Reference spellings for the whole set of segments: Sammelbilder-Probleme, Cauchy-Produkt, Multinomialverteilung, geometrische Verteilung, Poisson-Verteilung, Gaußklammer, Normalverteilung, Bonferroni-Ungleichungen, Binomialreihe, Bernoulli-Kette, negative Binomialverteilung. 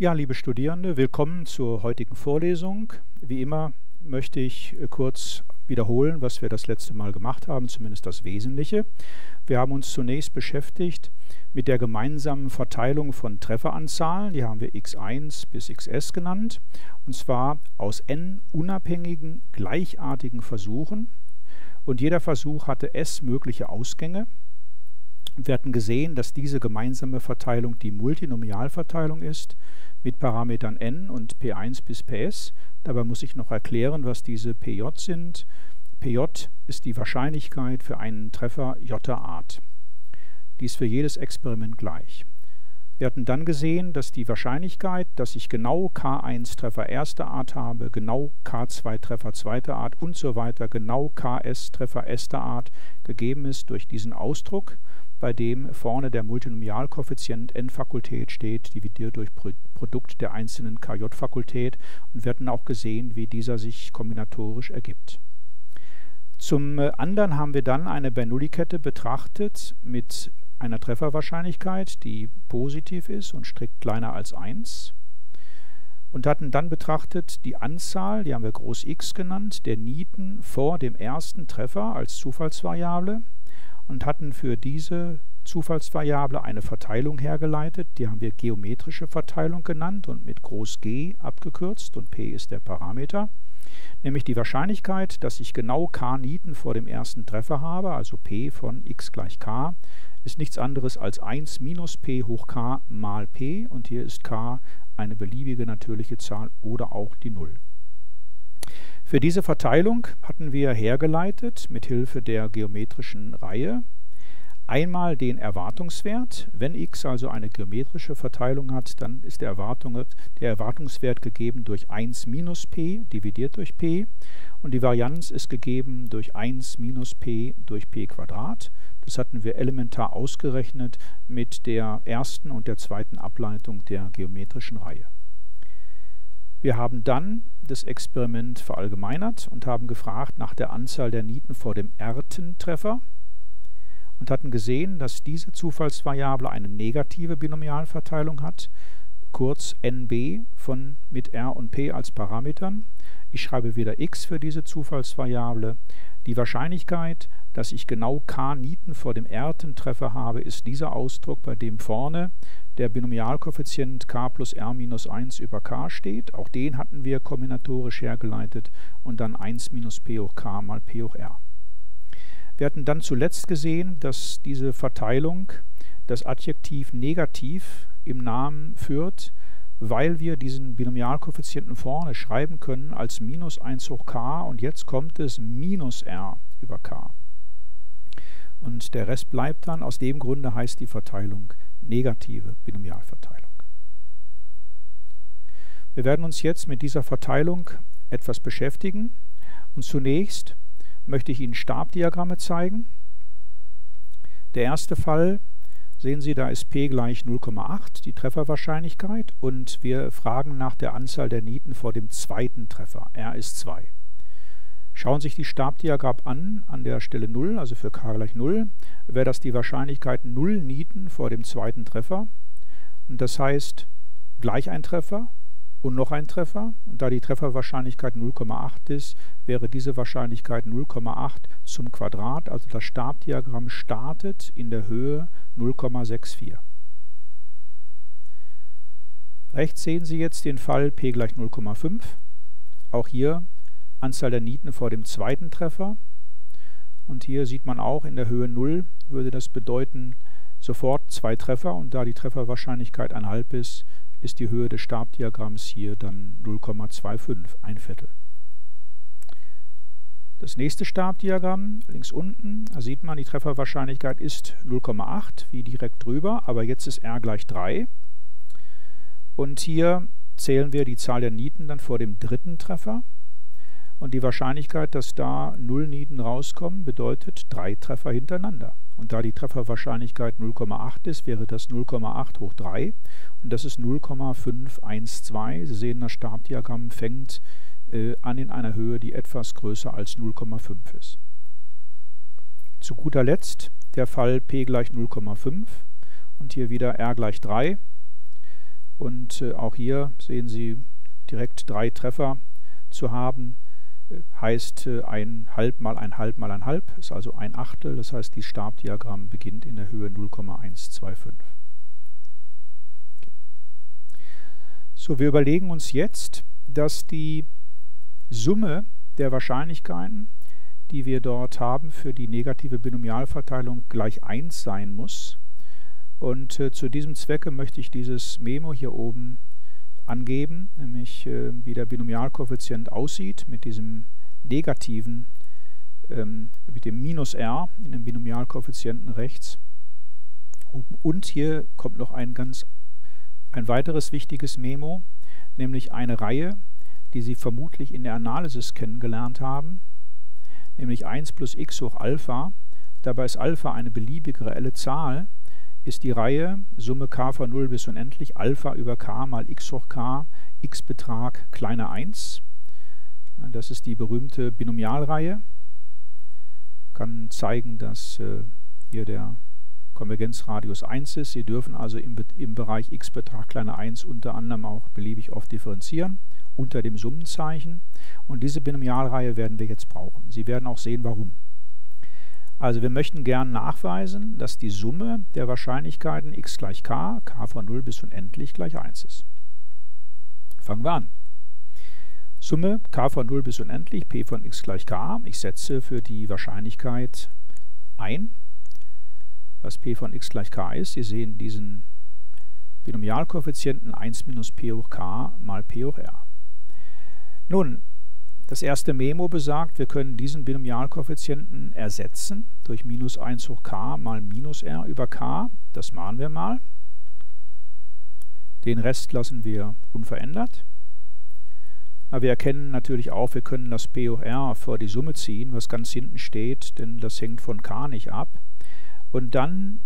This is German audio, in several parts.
Ja, liebe Studierende, willkommen zur heutigen Vorlesung. Wie immer möchte ich kurz wiederholen, was wir das letzte Mal gemacht haben, zumindest das Wesentliche. Wir haben uns zunächst beschäftigt mit der gemeinsamen Verteilung von Trefferanzahlen, die haben wir x1 bis xs genannt, und zwar aus n unabhängigen, gleichartigen Versuchen. Und jeder Versuch hatte s mögliche Ausgänge. Wir hatten gesehen, dass diese gemeinsame Verteilung die Multinomialverteilung ist mit Parametern n und p1 bis ps. Dabei muss ich noch erklären, was diese pj sind. Pj ist die Wahrscheinlichkeit für einen Treffer jter Art. Die ist für jedes Experiment gleich. Wir hatten dann gesehen, dass die Wahrscheinlichkeit, dass ich genau K1 Treffer erster Art habe, genau K2 Treffer zweiter Art und so weiter, genau Ks Treffer erster Art gegeben ist durch diesen Ausdruck, bei dem vorne der Multinomialkoeffizient n-Fakultät steht, dividiert durch Produkt der einzelnen kj-Fakultät. Und wir hatten auch gesehen, wie dieser sich kombinatorisch ergibt. Zum anderen haben wir dann eine Bernoulli-Kette betrachtet mit einer Trefferwahrscheinlichkeit, die positiv ist und strikt kleiner als 1, und hatten dann betrachtet die Anzahl, die haben wir groß X genannt, der Nieten vor dem ersten Treffer als Zufallsvariable und hatten für diese Zufallsvariable eine Verteilung hergeleitet, die haben wir geometrische Verteilung genannt und mit groß G abgekürzt und P ist der Parameter, nämlich die Wahrscheinlichkeit, dass ich genau K Nieten vor dem ersten Treffer habe, also P von X gleich K, ist nichts anderes als 1 minus p hoch k mal p, und hier ist k eine beliebige natürliche Zahl oder auch die 0. Für diese Verteilung hatten wir hergeleitet mit Hilfe der geometrischen Reihe einmal den Erwartungswert. Wenn x also eine geometrische Verteilung hat, dann ist der Erwartungswert gegeben durch 1 minus p dividiert durch p, und die Varianz ist gegeben durch 1 minus p durch p Quadrat. Das hatten wir elementar ausgerechnet mit der ersten und der zweiten Ableitung der geometrischen Reihe. Wir haben dann das Experiment verallgemeinert und haben gefragt nach der Anzahl der Nieten vor dem ersten Treffer und hatten gesehen, dass diese Zufallsvariable eine negative Binomialverteilung hat, kurz NB mit R und P als Parametern. Ich schreibe wieder x für diese Zufallsvariable. Die Wahrscheinlichkeit, dass ich genau k Nieten vor dem ersten Treffer habe, ist dieser Ausdruck, bei dem vorne der Binomialkoeffizient k plus r minus 1 über k steht. Auch den hatten wir kombinatorisch hergeleitet und dann 1 minus p hoch k mal p hoch r. Wir hatten dann zuletzt gesehen, dass diese Verteilung das Adjektiv negativ im Namen führt, weil wir diesen Binomialkoeffizienten vorne schreiben können als minus 1 hoch k, und jetzt kommt es minus r über k. Und der Rest bleibt dann. Aus dem Grunde heißt die Verteilung negative Binomialverteilung. Wir werden uns jetzt mit dieser Verteilung etwas beschäftigen, und zunächst möchte ich Ihnen Stabdiagramme zeigen. Der erste Fall, sehen Sie, da ist p gleich 0,8, die Trefferwahrscheinlichkeit, und wir fragen nach der Anzahl der Nieten vor dem zweiten Treffer, r ist 2. Schauen Sie sich die Stabdiagramm an der Stelle 0, also für k gleich 0, wäre das die Wahrscheinlichkeit 0 Nieten vor dem zweiten Treffer, und das heißt gleich ein Treffer und noch ein Treffer, und da die Trefferwahrscheinlichkeit 0,8 ist, wäre diese Wahrscheinlichkeit 0,8 zum Quadrat, also das Stabdiagramm startet in der Höhe 0,64. Rechts sehen Sie jetzt den Fall p gleich 0,5, auch hier Anzahl der Nieten vor dem zweiten Treffer, und hier sieht man auch, in der Höhe 0 würde das bedeuten sofort 2 Treffer, und da die Trefferwahrscheinlikeit 1/2 ist, ist die Höhe des Stabdiagramms hier dann 0,25, ein Viertel. Das nächste Stabdiagramm, links unten, da sieht man, die Trefferwahrscheinlichkeit ist 0,8, wie direkt drüber, aber jetzt ist r gleich 3. Und hier zählen wir die Zahl der Nieten dann vor dem dritten Treffer. Und die Wahrscheinlichkeit, dass da 0 Nieten rauskommen, bedeutet 3 Treffer hintereinander. Und da die Trefferwahrscheinlichkeit 0,8 ist, wäre das 0,8 hoch 3. Und das ist 0,512. Sie sehen, das Stabdiagramm fängt an in einer Höhe, die etwas größer als 0,5 ist. Zu guter Letzt der Fall p gleich 0,5. Und hier wieder r gleich 3. Und auch hier sehen Sie direkt 3 Treffer zu haben. Heißt 1/2 mal 1/2 mal 1/2, ist also 1/8. Das heißt, die Stabdiagramm beginnt in der Höhe 0,125. So, wir überlegen uns jetzt, dass die Summe der Wahrscheinlichkeiten, die wir dort haben, für die negative Binomialverteilung gleich 1 sein muss. Und zu diesem Zwecke möchte ich dieses Memo hier oben angeben, nämlich wie der Binomialkoeffizient aussieht mit diesem negativen, mit dem Minus R in dem Binomialkoeffizienten rechts. Und hier kommt noch ein weiteres wichtiges Memo, nämlich eine Reihe, die Sie vermutlich in der Analysis kennengelernt haben, nämlich 1 + x hoch Alpha. Dabei ist Alpha eine beliebige reelle Zahl, ist die Reihe Summe k von 0 bis unendlich Alpha über k mal x hoch k, x Betrag kleiner 1. Das ist die berühmte Binomialreihe. Ich kann zeigen, dass hier der Konvergenzradius 1 ist. Sie dürfen also im Bereich x Betrag kleiner 1 unter anderem auch beliebig oft differenzieren unter dem Summenzeichen. Und diese Binomialreihe werden wir jetzt brauchen. Sie werden auch sehen, warum. Also wir möchten gern nachweisen, dass die Summe der Wahrscheinlichkeiten x gleich k von 0 bis unendlich gleich 1 ist. Fangen wir an. Summe k von 0 bis unendlich, p von x gleich k. Ich setze für die Wahrscheinlichkeit ein, was p von x gleich k ist. Sie sehen diesen Binomialkoeffizienten 1 minus p hoch k mal p hoch r. Nun, das erste Memo besagt, wir können diesen Binomialkoeffizienten ersetzen durch minus 1 hoch k mal minus r über k. Das machen wir mal. Den Rest lassen wir unverändert. Aber wir erkennen natürlich auch, wir können das p hoch r vor die Summe ziehen, was ganz hinten steht, denn das hängt von k nicht ab. Und dann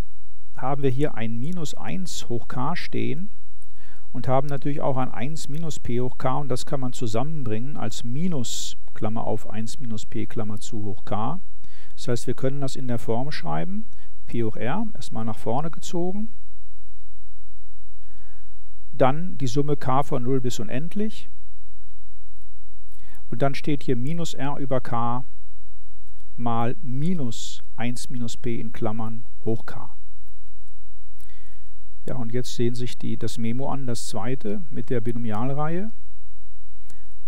haben wir hier ein minus 1 hoch k stehen und haben natürlich auch ein 1 minus p hoch k, und das kann man zusammenbringen als minus, Klammer auf, 1 minus p, Klammer zu, hoch k. Das heißt, wir können das in der Form schreiben, p hoch r, erstmal nach vorne gezogen, dann die Summe k von 0 bis unendlich, und dann steht hier minus r über k mal minus 1 minus p in Klammern hoch k. Ja, und jetzt sehen sich das Memo an, das zweite mit der Binomialreihe.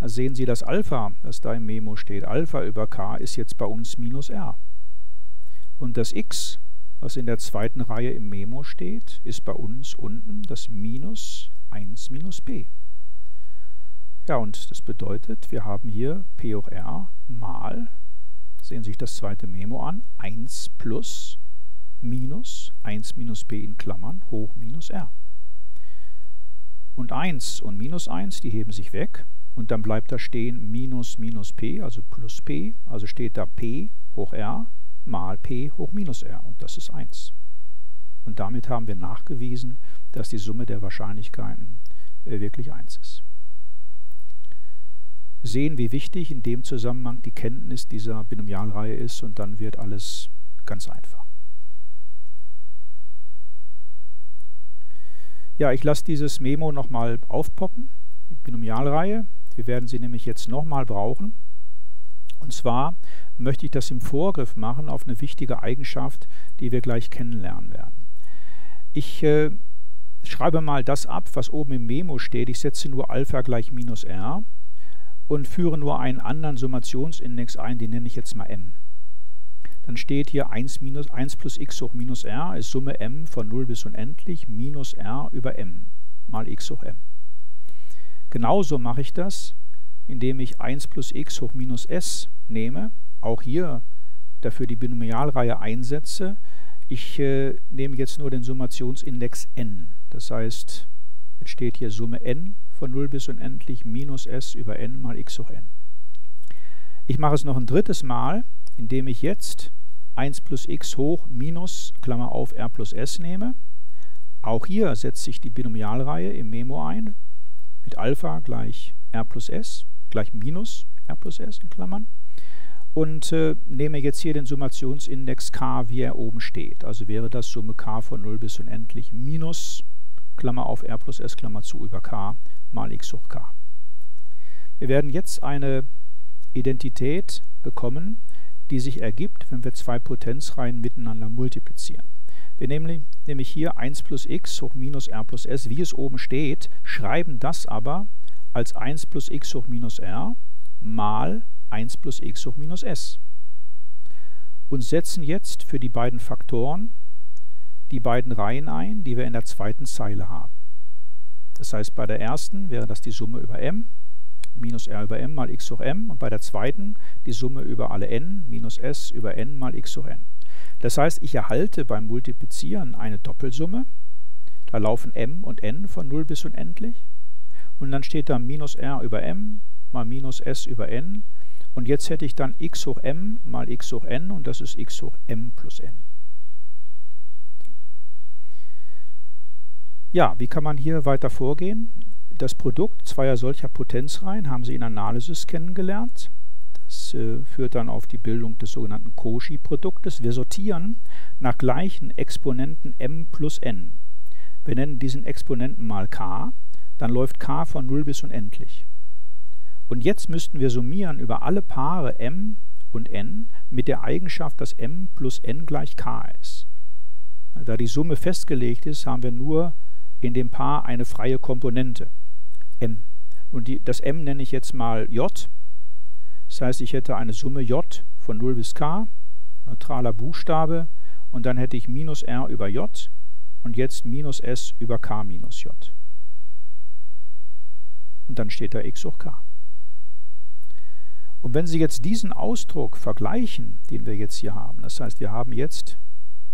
Da sehen Sie das Alpha, das da im Memo steht. Alpha über k ist jetzt bei uns minus r. Und das x, was in der zweiten Reihe im Memo steht, ist bei uns unten das minus 1 minus p. Ja, und das bedeutet, wir haben hier p hoch r mal, sehen Sie sich das zweite Memo an, 1 plus minus 1 minus p in Klammern hoch minus r. Und 1 und minus 1, die heben sich weg, und dann bleibt da stehen minus minus p, also plus p, also steht da p hoch r mal p hoch minus r, und das ist 1. Und damit haben wir nachgewiesen, dass die Summe der Wahrscheinlichkeiten wirklich 1 ist. Sehen, wie wichtig in dem Zusammenhang die Kenntnis dieser Binomialreihe ist, und dann wird alles ganz einfach. Ja, ich lasse dieses Memo nochmal aufpoppen, die Binomialreihe. Wir werden sie nämlich jetzt nochmal brauchen. Und zwar möchte ich das im Vorgriff machen auf eine wichtige Eigenschaft, die wir gleich kennenlernen werden. Ich schreibe mal das ab, was oben im Memo steht. Ich setze nur Alpha gleich minus R und führe nur einen anderen Summationsindex ein, den nenne ich jetzt mal M. Dann steht hier 1 plus x hoch minus r ist Summe m von 0 bis unendlich minus r über m mal x hoch m. Genauso mache ich das, indem ich 1 plus x hoch minus s nehme, auch hier dafür die Binomialreihe einsetze. Ich nehme jetzt nur den Summationsindex n. Das heißt, jetzt steht hier Summe n von 0 bis unendlich minus s über n mal x hoch n. Ich mache es noch ein drittes Mal, indem ich jetzt 1 plus x hoch minus, Klammer auf, r plus s nehme. Auch hier setze ich die Binomialreihe im Memo ein, mit Alpha gleich r plus s, gleich minus r plus s in Klammern. Und nehme jetzt hier den Summationsindex k, wie er oben steht. Also wäre das Summe k von 0 bis unendlich minus Klammer auf r plus s, Klammer zu, über k mal x hoch k. Wir werden jetzt eine Identität bekommen, die sich ergibt, wenn wir zwei Potenzreihen miteinander multiplizieren. Wir nehmen nämlich hier 1 plus x hoch minus r plus s, wie es oben steht, schreiben das aber als 1 plus x hoch minus r mal 1 plus x hoch minus s und setzen jetzt für die beiden Faktoren die beiden Reihen ein, die wir in der zweiten Zeile haben. Das heißt, bei der ersten wäre das die Summe über m, minus r über m mal x hoch m, und bei der zweiten die Summe über alle n, minus s über n mal x hoch n. Das heißt, ich erhalte beim Multiplizieren eine Doppelsumme, da laufen m und n von 0 bis unendlich, und dann steht da minus r über m mal minus s über n, und jetzt hätte ich dann x hoch m mal x hoch n, und das ist x hoch m plus n. Ja, wie kann man hier weiter vorgehen? Das Produkt zweier solcher Potenzreihen haben Sie in Analysis kennengelernt. Das führt dann auf die Bildung des sogenannten Cauchy-Produktes. Wir sortieren nach gleichen Exponenten m plus n. Wir nennen diesen Exponenten mal k, dann läuft k von 0 bis unendlich. Und jetzt müssten wir summieren über alle Paare m und n mit der Eigenschaft, dass m plus n gleich k ist. Da die Summe festgelegt ist, haben wir nur in dem Paar eine freie Komponente. M. Und das m nenne ich jetzt mal j. Das heißt, ich hätte eine Summe j von 0 bis k, neutraler Buchstabe, und dann hätte ich minus r über j und jetzt minus s über k minus j. Und dann steht da x hoch k. Und wenn Sie jetzt diesen Ausdruck vergleichen, den wir jetzt hier haben, das heißt, wir haben jetzt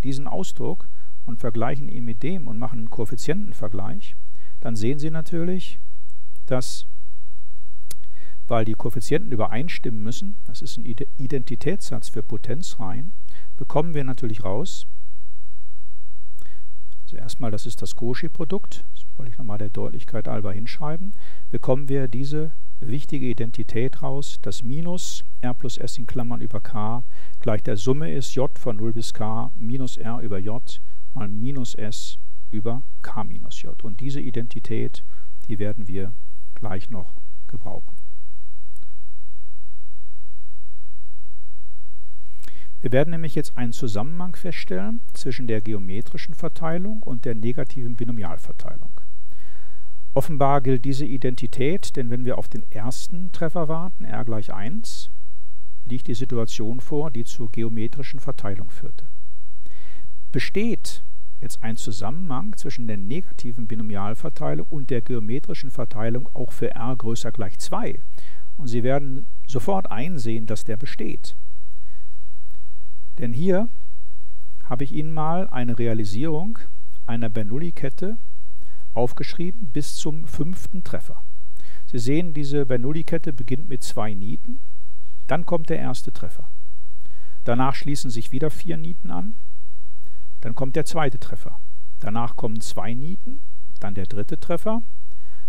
diesen Ausdruck und vergleichen ihn mit dem und machen einen Koeffizientenvergleich, dann sehen Sie natürlich, dass, weil die Koeffizienten übereinstimmen müssen, das ist ein Identitätssatz für Potenzreihen, bekommen wir natürlich raus, also erstmal, das ist das Cauchy-Produkt, das wollte ich nochmal der Deutlichkeit halber hinschreiben, bekommen wir diese wichtige Identität raus, dass minus r plus s in Klammern über k gleich der Summe ist j von 0 bis k minus r über j mal minus s über k minus j. Und diese Identität, die werden wir gleich noch gebrauchen. Wir werden nämlich jetzt einen Zusammenhang feststellen zwischen der geometrischen Verteilung und der negativen Binomialverteilung. Offenbar gilt diese Identität, denn wenn wir auf den ersten Treffer warten, r gleich 1, liegt die Situation vor, die zur geometrischen Verteilung führte. Besteht jetzt ein Zusammenhang zwischen der negativen Binomialverteilung und der geometrischen Verteilung auch für r größer gleich 2? Und Sie werden sofort einsehen, dass der besteht. Denn hier habe ich Ihnen mal eine Realisierung einer Bernoulli-Kette aufgeschrieben bis zum 5. Treffer. Sie sehen, diese Bernoulli-Kette beginnt mit 2 Nieten, dann kommt der erste Treffer. Danach schließen sich wieder 4 Nieten an, dann kommt der zweite Treffer. Danach kommen 2 Nieten, dann der dritte Treffer,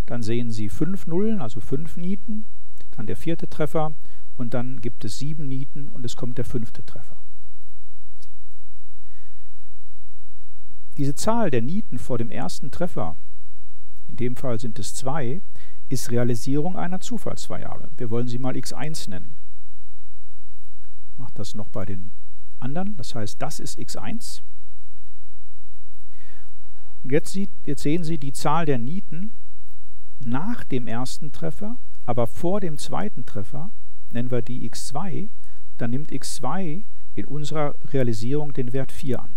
dann sehen Sie 5 Nullen, also 5 Nieten, dann der vierte Treffer und dann gibt es 7 Nieten und es kommt der 5. Treffer. Diese Zahl der Nieten vor dem ersten Treffer, in dem Fall sind es 2, ist Realisierung einer Zufallsvariable. Wir wollen sie mal x1 nennen. Ich mache das noch bei den anderen. Das heißt, das ist x1. Und jetzt sehen Sie die Zahl der Nieten nach dem ersten Treffer, aber vor dem zweiten Treffer, nennen wir die x2, dann nimmt x2 in unserer Realisierung den Wert 4 an.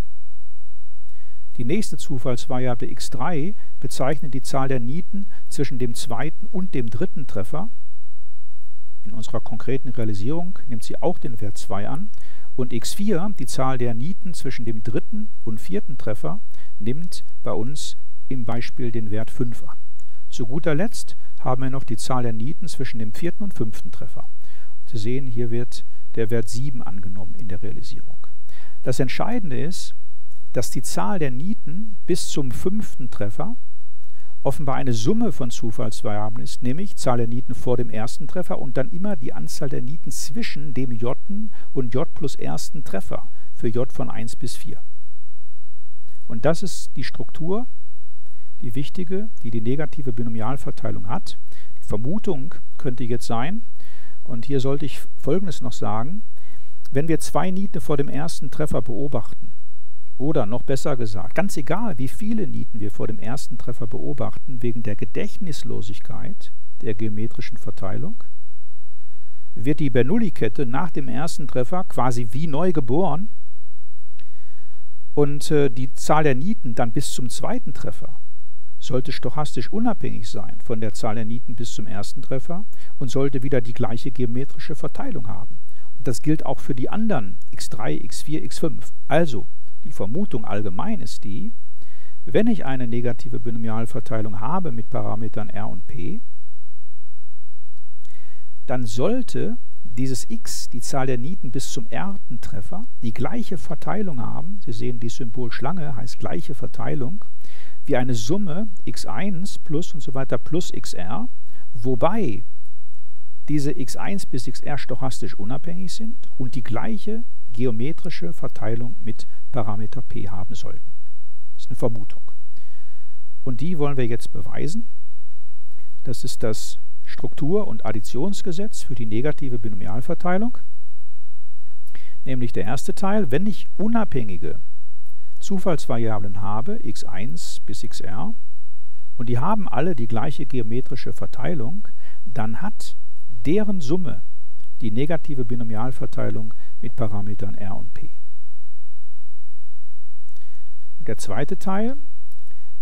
Die nächste Zufallsvariable x3 bezeichnet die Zahl der Nieten zwischen dem zweiten und dem dritten Treffer. In unserer konkreten Realisierung nimmt sie auch den Wert 2 an. Und x4, die Zahl der Nieten zwischen dem dritten und vierten Treffer, nimmt bei uns im Beispiel den Wert 5 an. Zu guter Letzt haben wir noch die Zahl der Nieten zwischen dem vierten und fünften Treffer. Und Sie sehen, hier wird der Wert 7 angenommen in der Realisierung. Das Entscheidende ist, dass die Zahl der Nieten bis zum 5. Treffer offenbar eine Summe von Zufallsvariablen ist, nämlich Zahl der Nieten vor dem ersten Treffer und dann immer die Anzahl der Nieten zwischen dem j und j plus ersten Treffer für j von 1 bis 4. Und das ist die Struktur die wichtige, die negative Binomialverteilung hat. Die Vermutung könnte jetzt sein, und hier sollte ich Folgendes noch sagen: Wenn wir zwei Nieten vor dem ersten Treffer beobachten, oder noch besser gesagt, ganz egal, wie viele Nieten wir vor dem ersten Treffer beobachten, wegen der Gedächtnislosigkeit der geometrischen Verteilung, wird die Bernoulli-Kette nach dem ersten Treffer quasi wie neu geboren und die Zahl der Nieten dann bis zum zweiten Treffer sollte stochastisch unabhängig sein von der Zahl der Nieten bis zum ersten Treffer und sollte wieder die gleiche geometrische Verteilung haben. Und das gilt auch für die anderen x3, x4, x5. Also die Vermutung allgemein ist die, wenn ich eine negative Binomialverteilung habe mit Parametern r und p, dann sollte dieses x, die Zahl der Nieten bis zum rten Treffer, die gleiche Verteilung haben. Sie sehen, die Symbol Schlange heißt gleiche Verteilung, wie eine Summe x1 plus und so weiter plus xr, wobei diese x1 bis xr stochastisch unabhängig sind und die gleiche geometrische Verteilung mit Parameter p haben sollten. Das ist eine Vermutung. Und die wollen wir jetzt beweisen. Das ist das Struktur- und Additionsgesetz für die negative Binomialverteilung. Nämlich der erste Teil: Wenn ich unabhängige Zufallsvariablen habe, x1 bis xr, und die haben alle die gleiche geometrische Verteilung, dann hat deren Summe die negative Binomialverteilung mit Parametern r und p. Und der zweite Teil: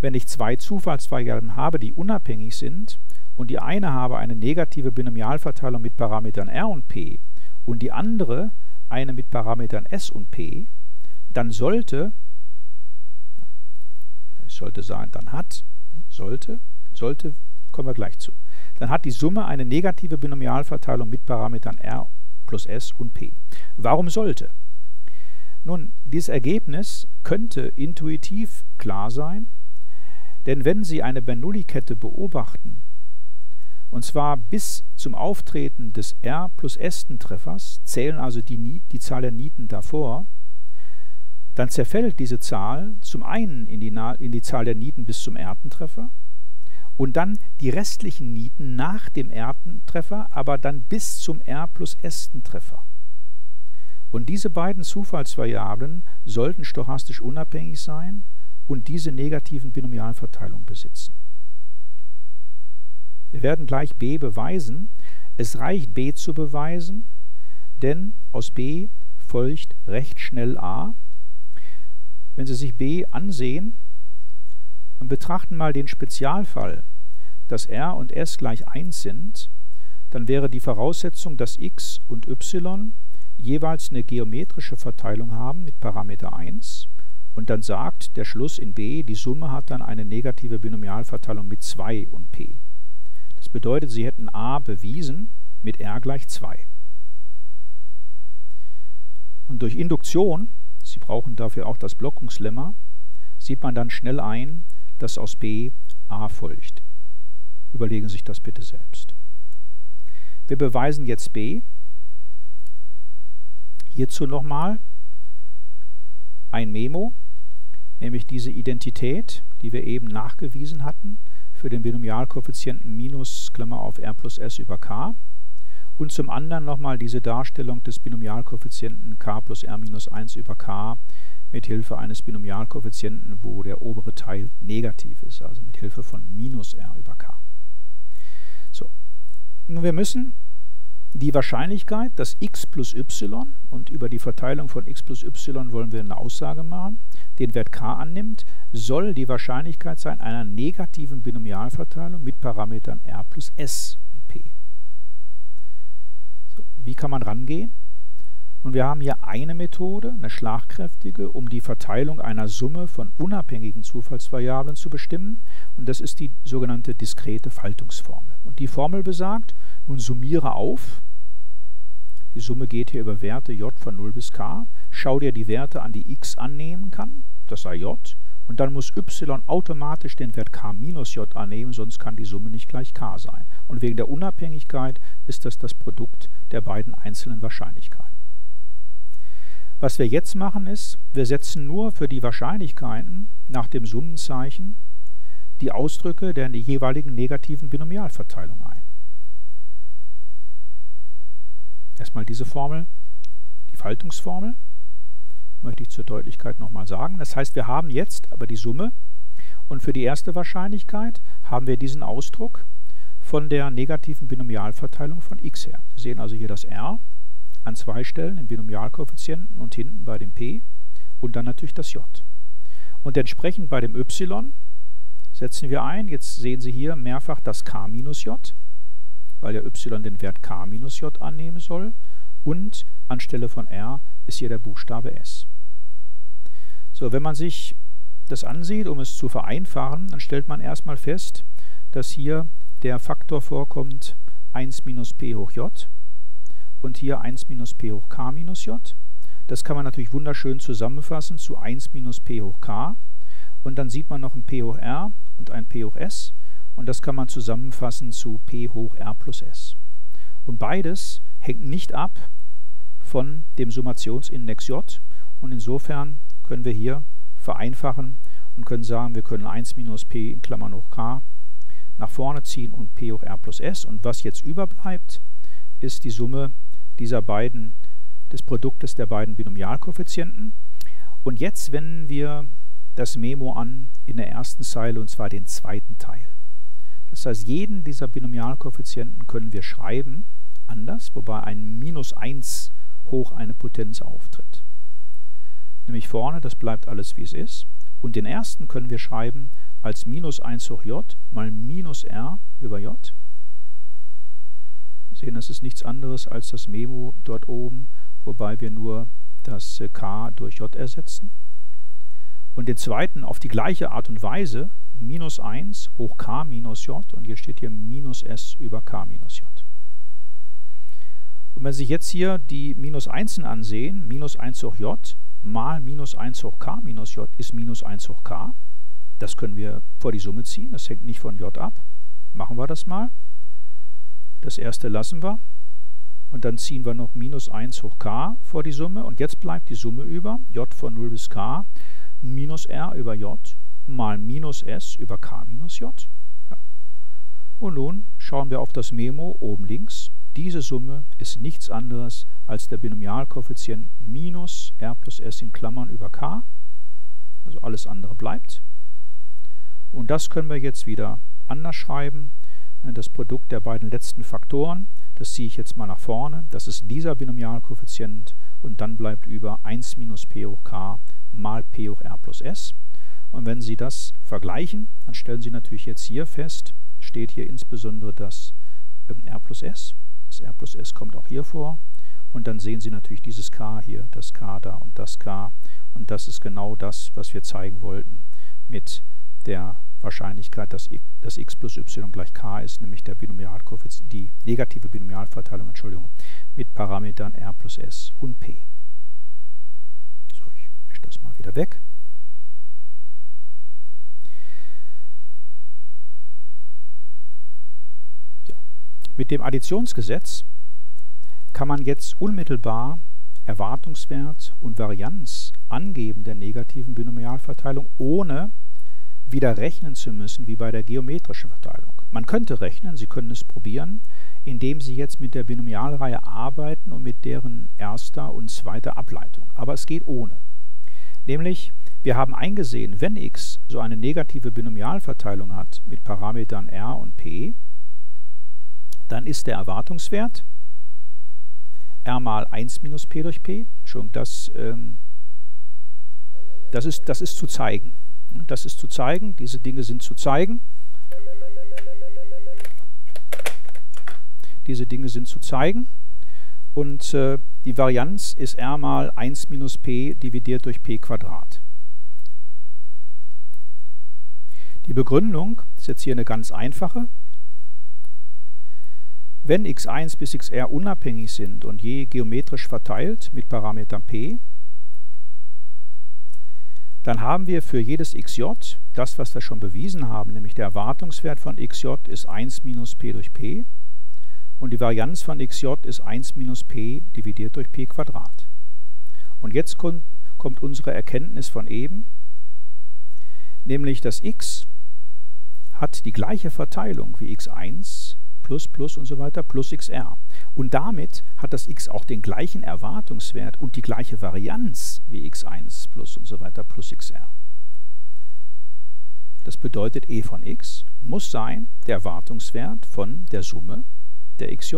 Wenn ich zwei Zufallsvariablen habe, die unabhängig sind, und die eine habe eine negative Binomialverteilung mit Parametern r und p und die andere eine mit Parametern s und p, dann sollte, kommen wir gleich zu, dann hat die Summe eine negative Binomialverteilung mit Parametern r plus s und p. Warum sollte? Nun, dieses Ergebnis könnte intuitiv klar sein, denn wenn Sie eine Bernoulli-Kette beobachten, und zwar bis zum Auftreten des r plus s-ten Treffers, zählen also die Zahl der Nieten davor, dann zerfällt diese Zahl zum einen in die Zahl der Nieten bis zum rten Treffer und dann die restlichen Nieten nach dem rten Treffer, aber dann bis zum r plus s-ten Treffer. Und diese beiden Zufallsvariablen sollten stochastisch unabhängig sein und diese negativen Binomialverteilung besitzen. Wir werden gleich b beweisen. Es reicht, b zu beweisen, denn aus b folgt recht schnell a. Wenn Sie sich b ansehen und betrachten mal den Spezialfall, dass r und s gleich 1 sind, dann wäre die Voraussetzung, dass x und y jeweils eine geometrische Verteilung haben mit Parameter 1. Und dann sagt der Schluss in b, die Summe hat dann eine negative Binomialverteilung mit 2 und p. Das bedeutet, Sie hätten a bewiesen mit r gleich 2. Und durch Induktion, Sie brauchen dafür auch das Blockungslemma, sieht man dann schnell ein, dass aus b a folgt. Überlegen Sie sich das bitte selbst. Wir beweisen jetzt b. Hierzu nochmal ein Memo, nämlich diese Identität, die wir eben nachgewiesen hatten, für den Binomialkoeffizienten minus Klammer auf r plus s über k, und zum anderen nochmal diese Darstellung des Binomialkoeffizienten k plus r minus 1 über k mit Hilfe eines Binomialkoeffizienten, wo der obere Teil negativ ist, also mit Hilfe von minus r über k. So. Nun, wir müssen die Wahrscheinlichkeit, dass x plus y, und über die Verteilung von x plus y wollen wir eine Aussage machen, den Wert k annimmt, soll die Wahrscheinlichkeit sein einer negativen Binomialverteilung mit Parametern r plus s und p. So, wie kann man rangehen? Nun, wir haben hier eine Methode, eine schlagkräftige, um die Verteilung einer Summe von unabhängigen Zufallsvariablen zu bestimmen, und das ist die sogenannte diskrete Faltungsformel. Und die Formel besagt: Nun summiere auf, die Summe geht hier über Werte j von 0 bis k, schau dir die Werte an, die x annehmen kann, das sei j, und dann muss y automatisch den Wert k minus j annehmen, sonst kann die Summe nicht gleich k sein. Und wegen der Unabhängigkeit ist das das Produkt der beiden einzelnen Wahrscheinlichkeiten. Was wir jetzt machen ist, wir setzen nur für die Wahrscheinlichkeiten nach dem Summenzeichen die Ausdrücke der jeweiligen negativen Binomialverteilung ein. Erstmal diese Formel, die Faltungsformel, möchte ich zur Deutlichkeit nochmal sagen. Das heißt, wir haben jetzt aber die Summe und für die erste Wahrscheinlichkeit haben wir diesen Ausdruck von der negativen Binomialverteilung von x her. Sie sehen also hier das r an zwei Stellen im Binomialkoeffizienten und hinten bei dem p und dann natürlich das j. Und entsprechend bei dem y setzen wir ein, jetzt sehen Sie hier mehrfach das k minus j, weil der y den Wert k minus j annehmen soll und anstelle von r ist hier der Buchstabe s. So, wenn man sich das ansieht, um es zu vereinfachen, dann stellt man erstmal fest, dass hier der Faktor vorkommt 1 minus p hoch j und hier 1 minus p hoch k minus j. Das kann man natürlich wunderschön zusammenfassen zu 1 minus p hoch k und dann sieht man noch ein p hoch r und ein p hoch s und das kann man zusammenfassen zu p hoch r plus s. Und beides hängt nicht ab von dem Summationsindex j und insofern können wir hier vereinfachen und können sagen, wir können 1 minus p in Klammern hoch k nach vorne ziehen und p hoch r plus s und was jetzt überbleibt, ist die Summe dieser beiden, des Produktes der beiden Binomialkoeffizienten und jetzt wenden wir das Memo an in der ersten Zeile und zwar den zweiten Teil. Das heißt, jeden dieser Binomialkoeffizienten können wir schreiben anders, wobei ein minus 1 hoch eine Potenz auftritt. Nämlich vorne, das bleibt alles wie es ist. Und den ersten können wir schreiben als minus 1 hoch j mal minus r über j. Wir sehen, das ist nichts anderes als das Memo dort oben, wobei wir nur das k durch j ersetzen. Und den zweiten auf die gleiche Art und Weise, minus 1 hoch k minus j. Und hier steht hier minus s über k minus j. Und wenn Sie sich jetzt hier die minus 1 ansehen, minus 1 hoch j mal minus 1 hoch k minus j ist minus 1 hoch k. Das können wir vor die Summe ziehen, das hängt nicht von j ab. Machen wir das mal. Das erste lassen wir. Und dann ziehen wir noch minus 1 hoch k vor die Summe. Und jetzt bleibt die Summe über, j von 0 bis k, minus r über j mal minus s über k minus j. Ja. Und nun schauen wir auf das Memo oben links. Diese Summe ist nichts anderes als der Binomialkoeffizient minus r plus s in Klammern über k. Also alles andere bleibt. Und das können wir jetzt wieder anders schreiben. Das Produkt der beiden letzten Faktoren, das ziehe ich jetzt mal nach vorne. Das ist dieser Binomialkoeffizient und dann bleibt über 1 minus p hoch k mal p hoch r plus s. Und wenn Sie das vergleichen, dann stellen Sie natürlich jetzt hier fest, steht hier insbesondere das r plus s. Das r plus s kommt auch hier vor und dann sehen Sie natürlich dieses k hier, das k da und das k und das ist genau das, was wir zeigen wollten mit der Wahrscheinlichkeit, dass x plus y gleich k ist, nämlich der Binomialkoeffizient, die negative Binomialverteilung, Entschuldigung, mit Parametern r plus s und p. So, ich mische das mal wieder weg. Mit dem Additionsgesetz kann man jetzt unmittelbar Erwartungswert und Varianz angeben der negativen Binomialverteilung, ohne wieder rechnen zu müssen, wie bei der geometrischen Verteilung. Man könnte rechnen, Sie können es probieren, indem Sie jetzt mit der Binomialreihe arbeiten und mit deren erster und zweiter Ableitung. Aber es geht ohne. Nämlich, wir haben eingesehen, wenn x so eine negative Binomialverteilung hat mit Parametern r und p, dann ist der Erwartungswert r mal 1 minus p durch p, Entschuldigung, das ist zu zeigen. Das ist zu zeigen, diese Dinge sind zu zeigen. Diese Dinge sind zu zeigen. Und die Varianz ist r mal 1 minus p dividiert durch p Quadrat. Die Begründung ist jetzt hier eine ganz einfache. Wenn x1 bis xr unabhängig sind und je geometrisch verteilt mit Parametern p, dann haben wir für jedes xj, das was wir schon bewiesen haben, nämlich der Erwartungswert von xj ist 1 minus p durch p und die Varianz von xj ist 1 minus p dividiert durch p Quadrat. Und jetzt kommt unsere Erkenntnis von eben, nämlich dass x hat die gleiche Verteilung wie x1 plus und so weiter plus xr. Und damit hat das x auch den gleichen Erwartungswert und die gleiche Varianz wie x1 plus und so weiter plus xr. Das bedeutet, e von x muss sein der Erwartungswert von der Summe der xj.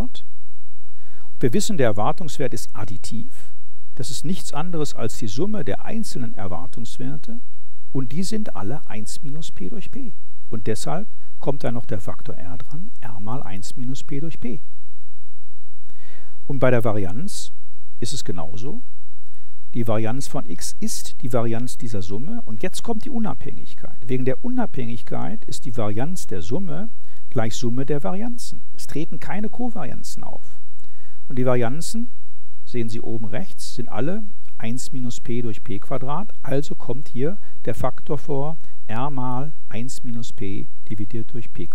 Wir wissen, der Erwartungswert ist additiv. Das ist nichts anderes als die Summe der einzelnen Erwartungswerte und die sind alle 1 minus p durch p. Und deshalb kommt da noch der Faktor r dran, r mal 1 minus p durch p. Und bei der Varianz ist es genauso. Die Varianz von x ist die Varianz dieser Summe und jetzt kommt die Unabhängigkeit. Wegen der Unabhängigkeit ist die Varianz der Summe gleich Summe der Varianzen. Es treten keine Kovarianzen auf. Und die Varianzen, sehen Sie oben rechts, sind alle 1 minus p durch p², also kommt hier der Faktor vor, r mal 1 minus p dividiert durch p².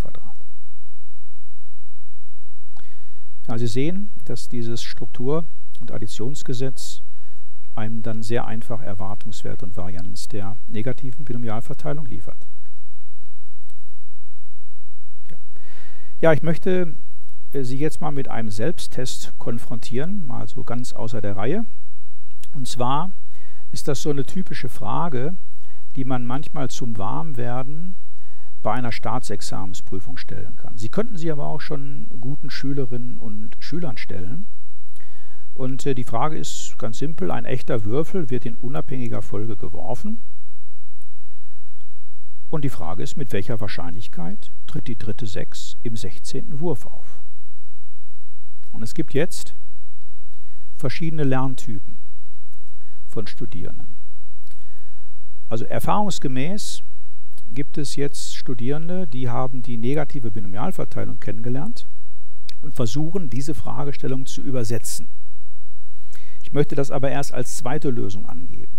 Ja, Sie sehen, dass dieses Struktur- und Additionsgesetz einem dann sehr einfach Erwartungswert und Varianz der negativen Binomialverteilung liefert. Ja, ich möchte Sie jetzt mal mit einem Selbsttest konfrontieren, mal so ganz außer der Reihe. Und zwar ist das so eine typische Frage, die man manchmal zum Warmwerden bei einer Staatsexamensprüfung stellen kann. Sie könnten sie aber auch schon guten Schülerinnen und Schülern stellen. Und die Frage ist ganz simpel, ein echter Würfel wird in unabhängiger Folge geworfen. Und die Frage ist, mit welcher Wahrscheinlichkeit tritt die dritte 6 im 16. Wurf auf? Und es gibt jetzt verschiedene Lerntypen von Studierenden. Also erfahrungsgemäß gibt es jetzt Studierende, die haben die negative Binomialverteilung kennengelernt und versuchen, diese Fragestellung zu übersetzen. Ich möchte das aber erst als zweite Lösung angeben.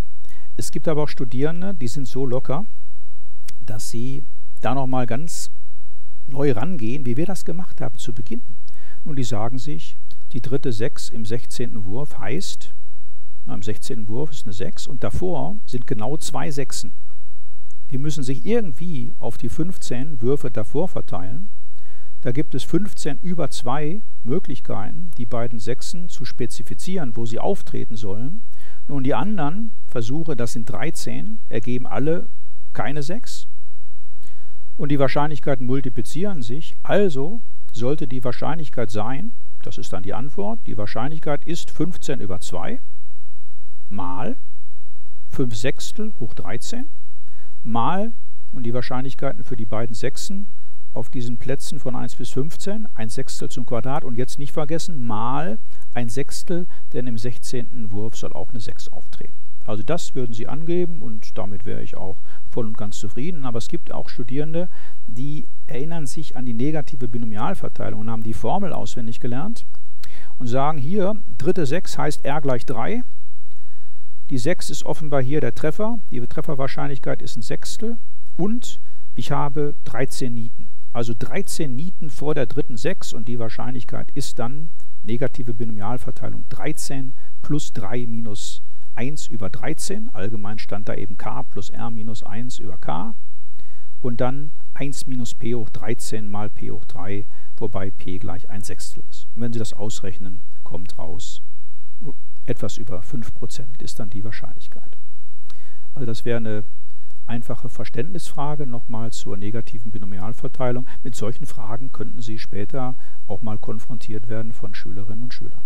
Es gibt aber auch Studierende, die sind so locker, dass sie da nochmal ganz neu rangehen, wie wir das gemacht haben zu Beginn. Und die sagen sich, die dritte 6 im 16. Wurf heißt, am 16. Wurf ist eine 6 und davor sind genau 2 Sechsen. Die müssen sich irgendwie auf die 15 Würfe davor verteilen. Da gibt es 15 über 2 Möglichkeiten, die beiden Sechsen zu spezifizieren, wo sie auftreten sollen. Nun, die anderen Versuche, das sind 13, ergeben alle keine 6. Und die Wahrscheinlichkeiten multiplizieren sich, also sollte die Wahrscheinlichkeit sein, das ist dann die Antwort, die Wahrscheinlichkeit ist 15 über 2 mal 5/6 hoch 13 mal, und die Wahrscheinlichkeiten für die beiden Sechsen auf diesen Plätzen von 1 bis 15, 1/6 zum Quadrat und jetzt nicht vergessen, mal 1/6, denn im 16. Wurf soll auch eine 6 auftreten. Also das würden Sie angeben und damit wäre ich auch voll und ganz zufrieden. Aber es gibt auch Studierende, die erinnern sich an die negative Binomialverteilung und haben die Formel auswendig gelernt und sagen hier, dritte 6 heißt r gleich 3. Die 6 ist offenbar hier der Treffer. Die Trefferwahrscheinlichkeit ist 1/6 und ich habe 13 Nieten. Also 13 Nieten vor der dritten 6 und die Wahrscheinlichkeit ist dann negative Binomialverteilung 13 plus 3 minus 1 über 13, allgemein stand da eben k plus r minus 1 über k und dann 1 minus p hoch 13 mal p hoch 3, wobei p gleich 1/6 ist. Und wenn Sie das ausrechnen, kommt raus, etwas über 5% ist dann die Wahrscheinlichkeit. Also das wäre eine einfache Verständnisfrage nochmal zur negativen Binomialverteilung. Mit solchen Fragen könnten Sie später auch mal konfrontiert werden von Schülerinnen und Schülern.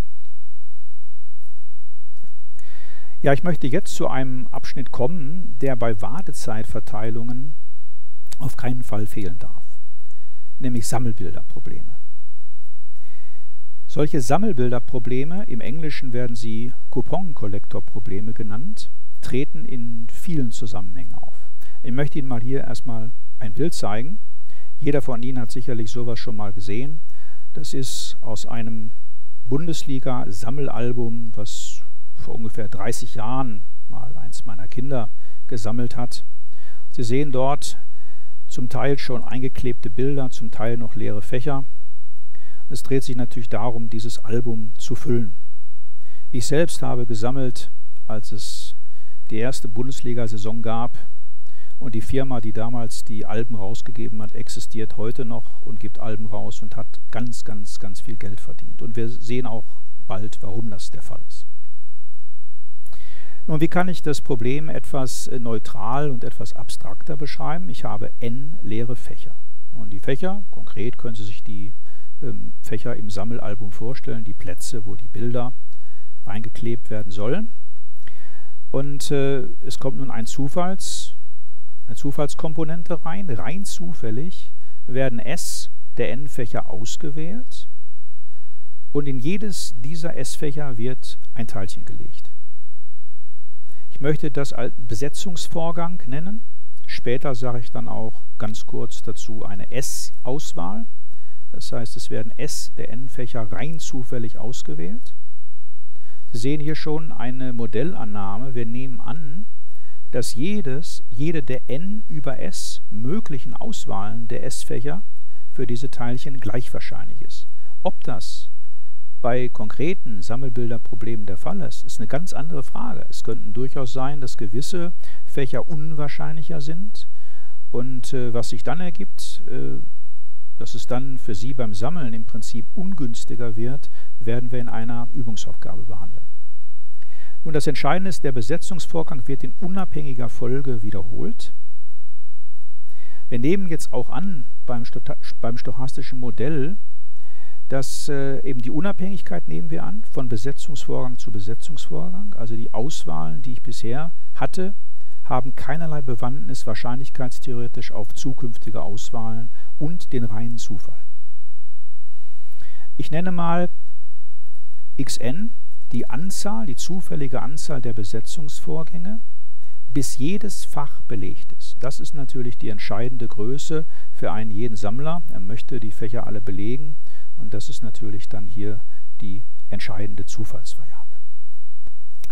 Ja, ich möchte jetzt zu einem Abschnitt kommen, der bei Wartezeitverteilungen auf keinen Fall fehlen darf, nämlich Sammelbilder-Probleme. Solche Sammelbilder-Probleme, im Englischen werden sie Coupon-Kollektor-Probleme genannt, treten in vielen Zusammenhängen auf. Ich möchte Ihnen mal hier erstmal ein Bild zeigen. Jeder von Ihnen hat sicherlich sowas schon mal gesehen. Das ist aus einem Bundesliga-Sammelalbum, was vor ungefähr 30 Jahren mal eins meiner Kinder gesammelt hat. Sie sehen dort zum Teil schon eingeklebte Bilder, zum Teil noch leere Fächer. Es dreht sich natürlich darum, dieses Album zu füllen. Ich selbst habe gesammelt, als es die erste Bundesliga-Saison gab Und die Firma, die damals die Alben rausgegeben hat, existiert heute noch und gibt Alben raus und hat ganz, ganz, ganz viel Geld verdient. Und wir sehen auch bald, warum das der Fall ist. Nun, wie kann ich das Problem etwas neutral und etwas abstrakter beschreiben? Ich habe n leere Fächer. Und die Fächer, konkret können Sie sich die Fächer im Sammelalbum vorstellen, die Plätze, wo die Bilder reingeklebt werden sollen. Und es kommt nun eine Zufallskomponente rein. Rein zufällig werden S der N-Fächer ausgewählt und in jedes dieser S-Fächer wird ein Teilchen gelegt. Ich möchte das als Besetzungsvorgang nennen. Später sage ich dann auch ganz kurz dazu eine S-Auswahl. Das heißt, es werden S der N-Fächer rein zufällig ausgewählt. Sie sehen hier schon eine Modellannahme. Wir nehmen an, dass jede der n über s möglichen Auswahlen der S-Fächer für diese Teilchen gleich wahrscheinlich ist. Ob das bei konkreten Sammelbilderproblemen der Fall ist, ist eine ganz andere Frage. Es könnten durchaus sein, dass gewisse Fächer unwahrscheinlicher sind und was sich dann ergibt, dass es dann für Sie beim Sammeln im Prinzip ungünstiger wird, werden wir in einer Übungsaufgabe behandeln. Nun, das Entscheidende ist, der Besetzungsvorgang wird in unabhängiger Folge wiederholt. Wir nehmen jetzt auch an, beim stochastischen Modell, dass eben die Unabhängigkeit nehmen wir an, von Besetzungsvorgang zu Besetzungsvorgang. Also die Auswahlen, die ich bisher hatte, haben keinerlei Bewandtnis wahrscheinlichkeitstheoretisch auf zukünftige Auswahlen und den reinen Zufall. Ich nenne mal xn die Anzahl, die zufällige Anzahl der Besetzungsvorgänge, bis jedes Fach belegt ist. Das ist natürlich die entscheidende Größe für einen jeden Sammler. Er möchte die Fächer alle belegen und das ist natürlich dann hier die entscheidende Zufallsvariable.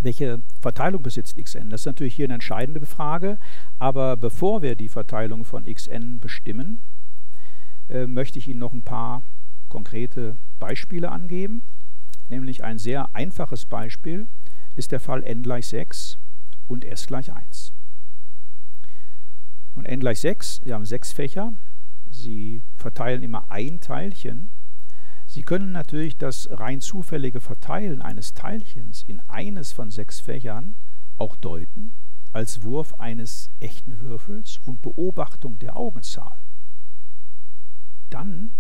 Welche Verteilung besitzt xn? Das ist natürlich hier eine entscheidende Frage, aber bevor wir die Verteilung von xn bestimmen, möchte ich Ihnen noch ein paar konkrete Beispiele angeben. Nämlich ein sehr einfaches Beispiel ist der Fall n gleich 6 und s gleich 1. Und n gleich 6, Sie haben 6 Fächer, Sie verteilen immer ein Teilchen. Sie können natürlich das rein zufällige Verteilen eines Teilchens in eines von 6 Fächern auch deuten als Wurf eines echten Würfels und Beobachtung der Augenzahl. Dann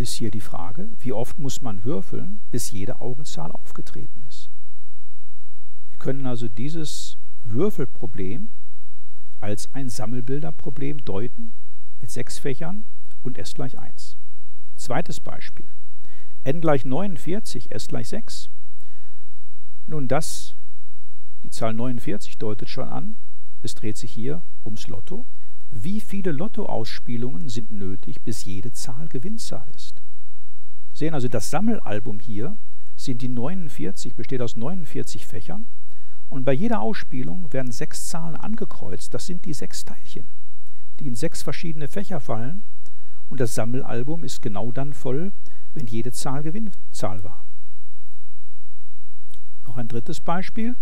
ist hier die Frage, wie oft muss man würfeln, bis jede Augenzahl aufgetreten ist. Wir können also dieses Würfelproblem als ein Sammelbilderproblem deuten mit 6 Fächern und s gleich 1. Zweites Beispiel, n gleich 49, s gleich 6. Nun die Zahl 49 deutet schon an, es dreht sich hier ums Lotto. Wie viele Lottoausspielungen sind nötig, bis jede Zahl Gewinnzahl ist? Sehen also, das Sammelalbum hier besteht aus 49 Fächern und bei jeder Ausspielung werden 6 Zahlen angekreuzt. Das sind die 6 Teilchen, die in 6 verschiedene Fächer fallen und das Sammelalbum ist genau dann voll, wenn jede Zahl Gewinnzahl war. Noch ein drittes Beispiel,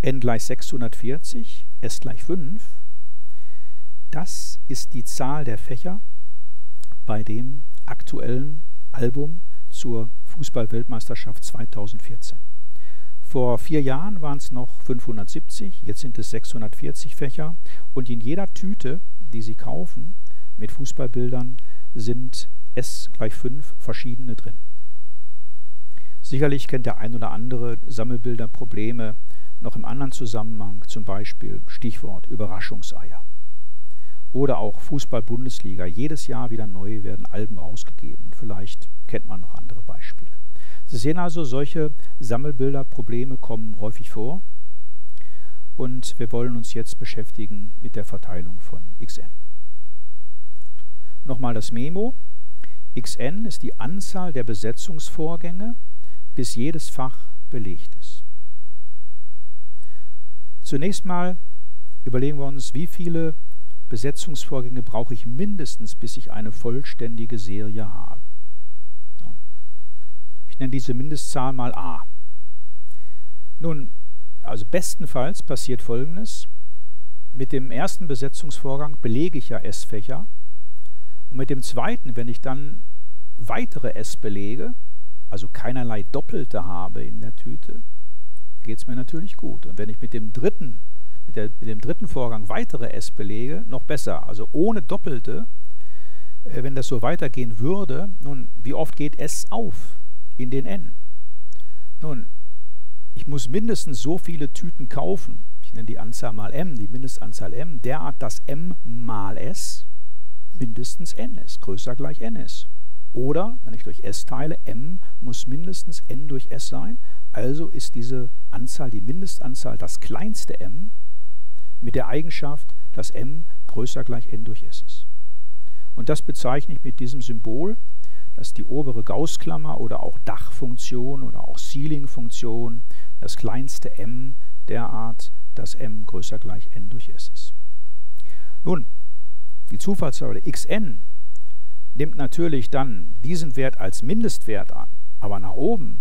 n gleich 640, s gleich 5. Das ist die Zahl der Fächer bei dem aktuellen Album zur Fußball-Weltmeisterschaft 2014. Vor 4 Jahren waren es noch 570, jetzt sind es 640 Fächer und in jeder Tüte, die Sie kaufen mit Fußballbildern, sind S gleich 5 verschiedene drin. Sicherlich kennt der ein oder andere Sammelbilderprobleme noch im anderen Zusammenhang, zum Beispiel Stichwort Überraschungseier. Oder auch Fußball-Bundesliga. Jedes Jahr wieder neu werden Alben rausgegeben und vielleicht kennt man noch andere Beispiele. Sie sehen also, solche Sammelbilderprobleme kommen häufig vor und wir wollen uns jetzt beschäftigen mit der Verteilung von xn. Nochmal das Memo. xn ist die Anzahl der Besetzungsvorgänge, bis jedes Fach belegt ist. Zunächst mal überlegen wir uns, wie viele Besetzungsvorgänge brauche ich mindestens, bis ich eine vollständige Serie habe. Ich nenne diese Mindestzahl mal A. Nun, also bestenfalls passiert Folgendes. Mit dem ersten Besetzungsvorgang belege ich ja S-Fächer und mit dem zweiten, wenn ich dann weitere S belege, also keinerlei Doppelte habe in der Tüte, geht es mir natürlich gut. Und wenn ich mit dem dritten Vorgang weitere S belege, noch besser, also ohne Doppelte, wenn das so weitergehen würde. Nun, wie oft geht S auf in den N? Nun, ich muss mindestens so viele Tüten kaufen, ich nenne die Anzahl mal M, die Mindestanzahl M, derart, dass M mal S mindestens N ist, größer gleich N ist. Oder, wenn ich durch S teile, M muss mindestens N durch S sein, also ist diese Anzahl, die Mindestanzahl, das kleinste M mit der Eigenschaft, dass M größer gleich N durch S ist. Und das bezeichne ich mit diesem Symbol, dass die obere Gaußklammer oder auch Dachfunktion oder auch Ceilingfunktion das kleinste M derart, dass M größer gleich N durch S ist. Nun, die Zufallszahl xn nimmt natürlich dann diesen Wert als Mindestwert an, aber nach oben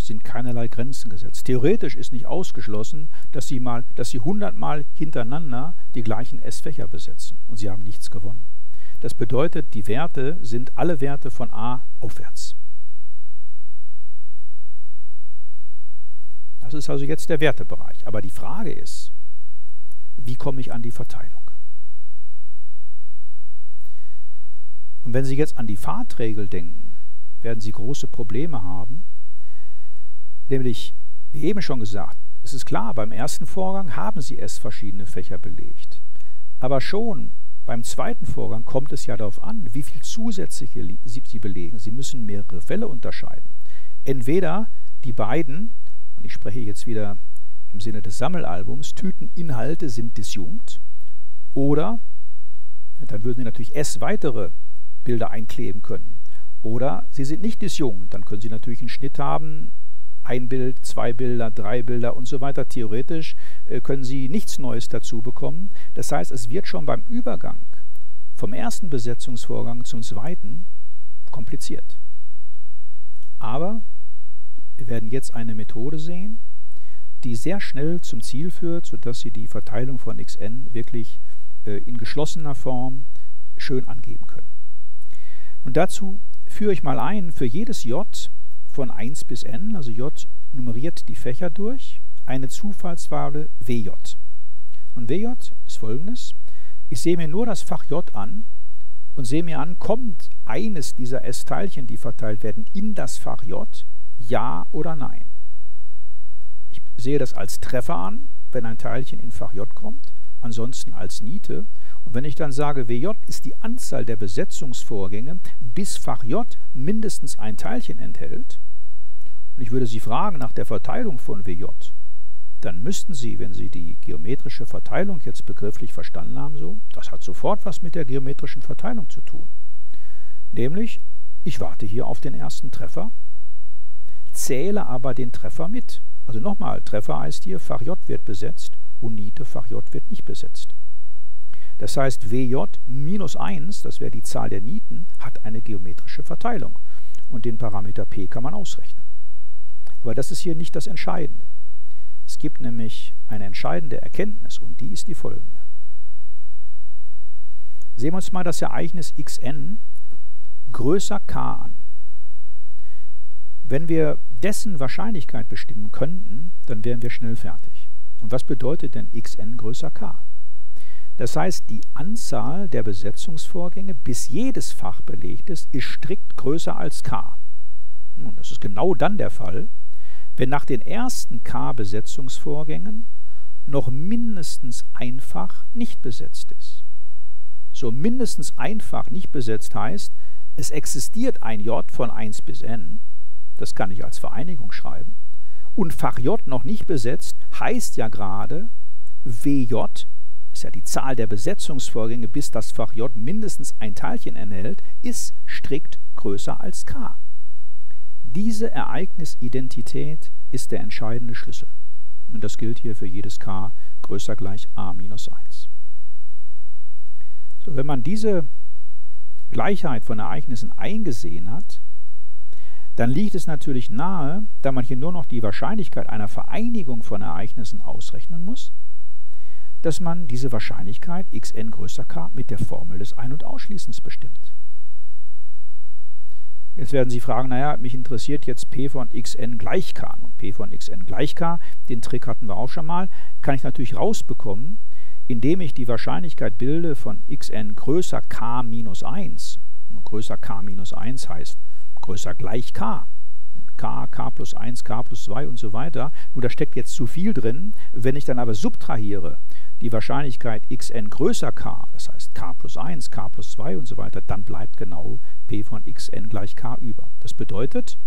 sind keinerlei Grenzen gesetzt. Theoretisch ist nicht ausgeschlossen, dass sie 100 Mal hintereinander die gleichen S-Fächer besetzen und sie haben nichts gewonnen. Das bedeutet, die Werte sind alle Werte von a aufwärts. Das ist also jetzt der Wertebereich. Aber die Frage ist, wie komme ich an die Verteilung? Und wenn Sie jetzt an die Fahrtregel denken, werden Sie große Probleme haben. Nämlich, wie eben schon gesagt, es ist klar, beim ersten Vorgang haben Sie S verschiedene Fächer belegt. Aber schon beim zweiten Vorgang kommt es ja darauf an, wie viel zusätzliche Sie belegen. Sie müssen mehrere Fälle unterscheiden. Entweder die beiden, und ich spreche jetzt wieder im Sinne des Sammelalbums, Tüteninhalte sind disjunkt, oder, dann würden Sie natürlich S weitere Bilder einkleben können, oder sie sind nicht disjunkt, dann können Sie natürlich einen Schnitt haben, ein Bild, zwei Bilder, drei Bilder und so weiter. Theoretisch können Sie nichts Neues dazu bekommen. Das heißt, es wird schon beim Übergang vom ersten Besetzungsvorgang zum zweiten kompliziert. Aber wir werden jetzt eine Methode sehen, die sehr schnell zum Ziel führt, sodass Sie die Verteilung von xn wirklich in geschlossener Form schön angeben können. Und dazu führe ich mal ein, für jedes j von 1 bis n, also j nummeriert die Fächer durch, eine Zufallswahl wj. Und wj ist folgendes: Ich sehe mir nur das Fach j an und sehe mir an, kommt eines dieser S-Teilchen, die verteilt werden, in das Fach j, ja oder nein. Ich sehe das als Treffer an, wenn ein Teilchen in Fach j kommt, ansonsten als Niete. Und wenn ich dann sage, wj ist die Anzahl der Besetzungsvorgänge, bis Fach j mindestens ein Teilchen enthält, und ich würde Sie fragen nach der Verteilung von wj, dann müssten Sie, wenn Sie die geometrische Verteilung jetzt begrifflich verstanden haben, so, das hat sofort was mit der geometrischen Verteilung zu tun. Nämlich, ich warte hier auf den ersten Treffer, zähle aber den Treffer mit. Also nochmal, Treffer heißt hier, Fach j wird besetzt und Niete Fach j wird nicht besetzt. Das heißt, wj minus 1, das wäre die Zahl der Nieten, hat eine geometrische Verteilung. Und den Parameter p kann man ausrechnen. Aber das ist hier nicht das Entscheidende. Es gibt nämlich eine entscheidende Erkenntnis und die ist die folgende. Sehen wir uns mal das Ereignis xn größer k an. Wenn wir dessen Wahrscheinlichkeit bestimmen könnten, dann wären wir schnell fertig. Und was bedeutet denn xn größer k? Das heißt, die Anzahl der Besetzungsvorgänge, bis jedes Fach belegt ist strikt größer als k. Und das ist genau dann der Fall, wenn nach den ersten k Besetzungsvorgängen noch mindestens ein Fach nicht besetzt ist. So, mindestens ein Fach nicht besetzt heißt, es existiert ein j von 1 bis n, das kann ich als Vereinigung schreiben, und Fach j noch nicht besetzt heißt ja gerade, wj ist ja die Zahl der Besetzungsvorgänge, bis das Fach j mindestens ein Teilchen enthält, ist strikt größer als k. Diese Ereignisidentität ist der entscheidende Schlüssel. Und das gilt hier für jedes k größer gleich a minus 1. So, wenn man diese Gleichheit von Ereignissen eingesehen hat, dann liegt es natürlich nahe, da man hier nur noch die Wahrscheinlichkeit einer Vereinigung von Ereignissen ausrechnen muss, dass man diese Wahrscheinlichkeit xn größer k mit der Formel des Ein- und Ausschließens bestimmt. Jetzt werden Sie fragen, naja, mich interessiert jetzt p von xn gleich k. Und p von xn gleich k, den Trick hatten wir auch schon mal, kann ich natürlich rausbekommen, indem ich die Wahrscheinlichkeit bilde von xn größer k minus 1. Und größer k minus 1 heißt größer gleich k. K, k plus 1, k plus 2 und so weiter. Nur da steckt jetzt zu viel drin. Wenn ich dann aber subtrahiere, die Wahrscheinlichkeit xn größer k, das heißt k plus 1, k plus 2 und so weiter, dann bleibt genau p von xn gleich k über. Das bedeutet,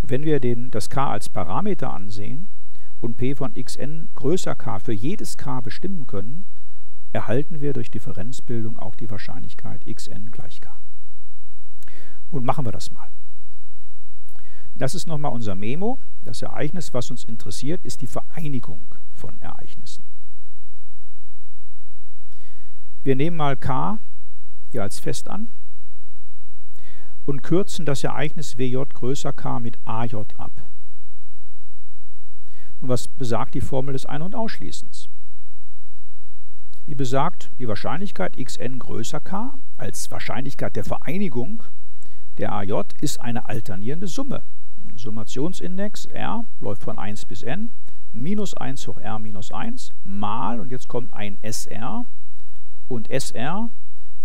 wenn wir das k als Parameter ansehen und p von xn größer k für jedes k bestimmen können, erhalten wir durch Differenzbildung auch die Wahrscheinlichkeit xn gleich k. Nun machen wir das mal. Das ist nochmal unser Memo. Das Ereignis, was uns interessiert, ist die Vereinigung von Ereignissen. Wir nehmen mal k hier als fest an und kürzen das Ereignis wj größer k mit aj ab. Und was besagt die Formel des Ein- und Ausschließens? Die besagt die Wahrscheinlichkeit xn größer k als Wahrscheinlichkeit der Vereinigung der aj ist eine alternierende Summe. Summationsindex R läuft von 1 bis n, minus 1 hoch R minus 1 mal, und jetzt kommt ein SR, und SR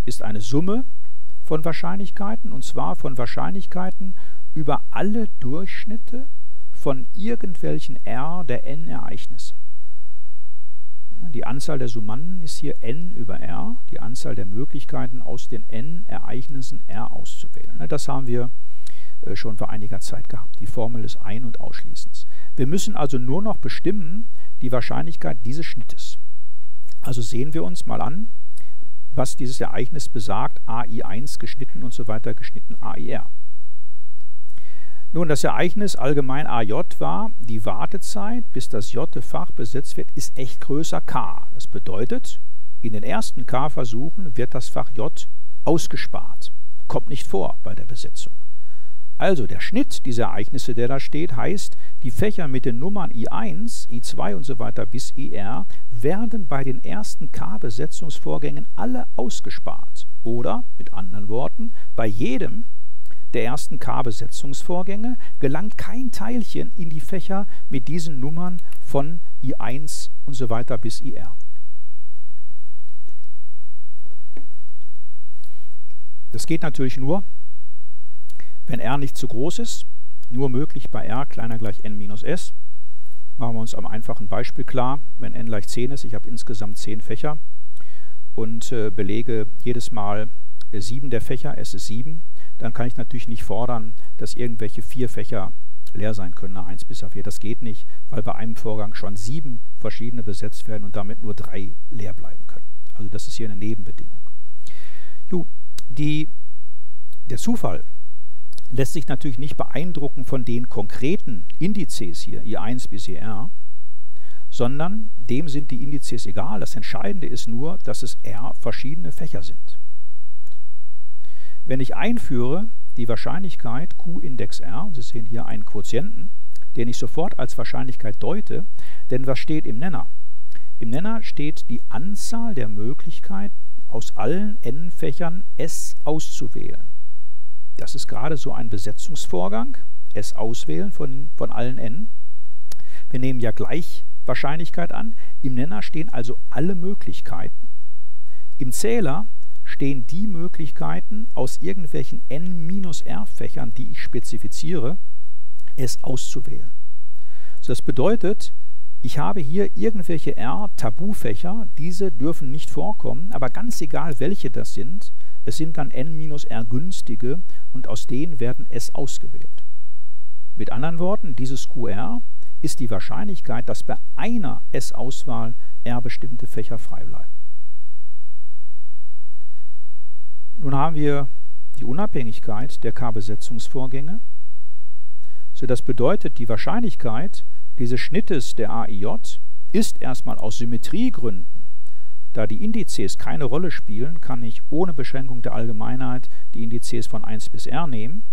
ist eine Summe von Wahrscheinlichkeiten, und zwar von Wahrscheinlichkeiten über alle Durchschnitte von irgendwelchen R der n Ereignisse. Die Anzahl der Summanden ist hier n über R, die Anzahl der Möglichkeiten aus den n Ereignissen R auszuwählen. Das haben wir schon vor einiger Zeit gehabt, die Formel des Ein- und Ausschließens. Wir müssen also nur noch bestimmen die Wahrscheinlichkeit dieses Schnittes. Also sehen wir uns mal an, was dieses Ereignis besagt, AI1 geschnitten und so weiter, geschnitten AIR. Nun, das Ereignis allgemein AJ war, die Wartezeit, bis das j-te Fach besetzt wird, ist echt größer k. Das bedeutet, in den ersten k-Versuchen wird das Fach j ausgespart. Kommt nicht vor bei der Besetzung. Also der Schnitt dieser Ereignisse, der da steht, heißt, die Fächer mit den Nummern I1, I2 und so weiter bis IR werden bei den ersten K-Besetzungsvorgängen alle ausgespart. Oder, mit anderen Worten, bei jedem der ersten K-Besetzungsvorgänge gelangt kein Teilchen in die Fächer mit diesen Nummern von I1 und so weiter bis IR. Das geht natürlich nur, wenn R nicht zu groß ist, nur möglich bei R kleiner gleich n minus s. Machen wir uns am einfachen Beispiel klar, wenn n gleich 10 ist, ich habe insgesamt 10 Fächer und belege jedes Mal 7 der Fächer, s ist 7, dann kann ich natürlich nicht fordern, dass irgendwelche 4 Fächer leer sein können, nach 1 bis A4. Das geht nicht, weil bei einem Vorgang schon 7 verschiedene besetzt werden und damit nur 3 leer bleiben können. Also das ist hier eine Nebenbedingung. Der Zufall lässt sich natürlich nicht beeindrucken von den konkreten Indizes hier, I1 bis IR, sondern dem sind die Indizes egal. Das Entscheidende ist nur, dass es R verschiedene Fächer sind. Wenn ich einführe die Wahrscheinlichkeit Q-Index R, und Sie sehen hier einen Quotienten, den ich sofort als Wahrscheinlichkeit deute, denn was steht im Nenner? Im Nenner steht die Anzahl der Möglichkeiten, aus allen n-Fächern S auszuwählen. Das ist gerade so ein Besetzungsvorgang, S auswählen von allen n. Wir nehmen ja gleich Wahrscheinlichkeit an. Im Nenner stehen also alle Möglichkeiten. Im Zähler stehen die Möglichkeiten aus irgendwelchen n-r-Fächern, die ich spezifiziere, S auszuwählen. Also das bedeutet, ich habe hier irgendwelche r-Tabufächer, diese dürfen nicht vorkommen, aber ganz egal welche das sind, es sind dann n-r günstige und aus denen werden S ausgewählt. Mit anderen Worten, dieses QR ist die Wahrscheinlichkeit, dass bei einer S-Auswahl R bestimmte Fächer frei bleiben. Nun haben wir die Unabhängigkeit der K-Besetzungsvorgänge. So, das bedeutet, die Wahrscheinlichkeit dieses Schnittes der AIJ ist erstmal aus Symmetriegründen, da die Indizes keine Rolle spielen, kann ich ohne Beschränkung der Allgemeinheit die Indizes von 1 bis R nehmen.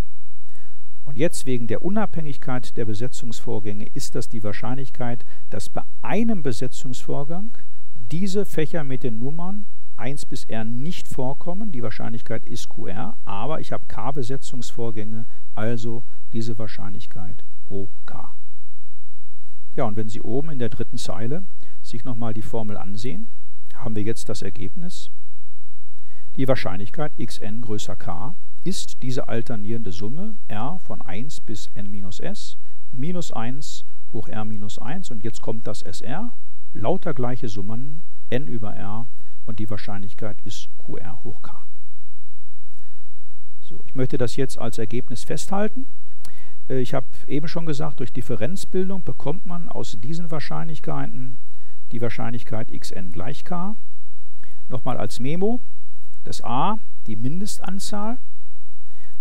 Und jetzt wegen der Unabhängigkeit der Besetzungsvorgänge ist das die Wahrscheinlichkeit, dass bei einem Besetzungsvorgang diese Fächer mit den Nummern 1 bis r nicht vorkommen. Die Wahrscheinlichkeit ist QR, aber ich habe K-Besetzungsvorgänge, also diese Wahrscheinlichkeit hoch K. Ja, und wenn Sie oben in der dritten Zeile sich nochmal die Formel ansehen, haben wir jetzt das Ergebnis. Die Wahrscheinlichkeit xn größer k ist diese alternierende Summe r von 1 bis n minus s minus 1 hoch r minus 1 und jetzt kommt das SR, lauter gleiche Summen n über r und die Wahrscheinlichkeit ist QR hoch k. So, ich möchte das jetzt als Ergebnis festhalten. Ich habe eben schon gesagt, durch Differenzbildung bekommt man aus diesen Wahrscheinlichkeiten die Wahrscheinlichkeit xn gleich k. Nochmal als Memo, das a, die Mindestanzahl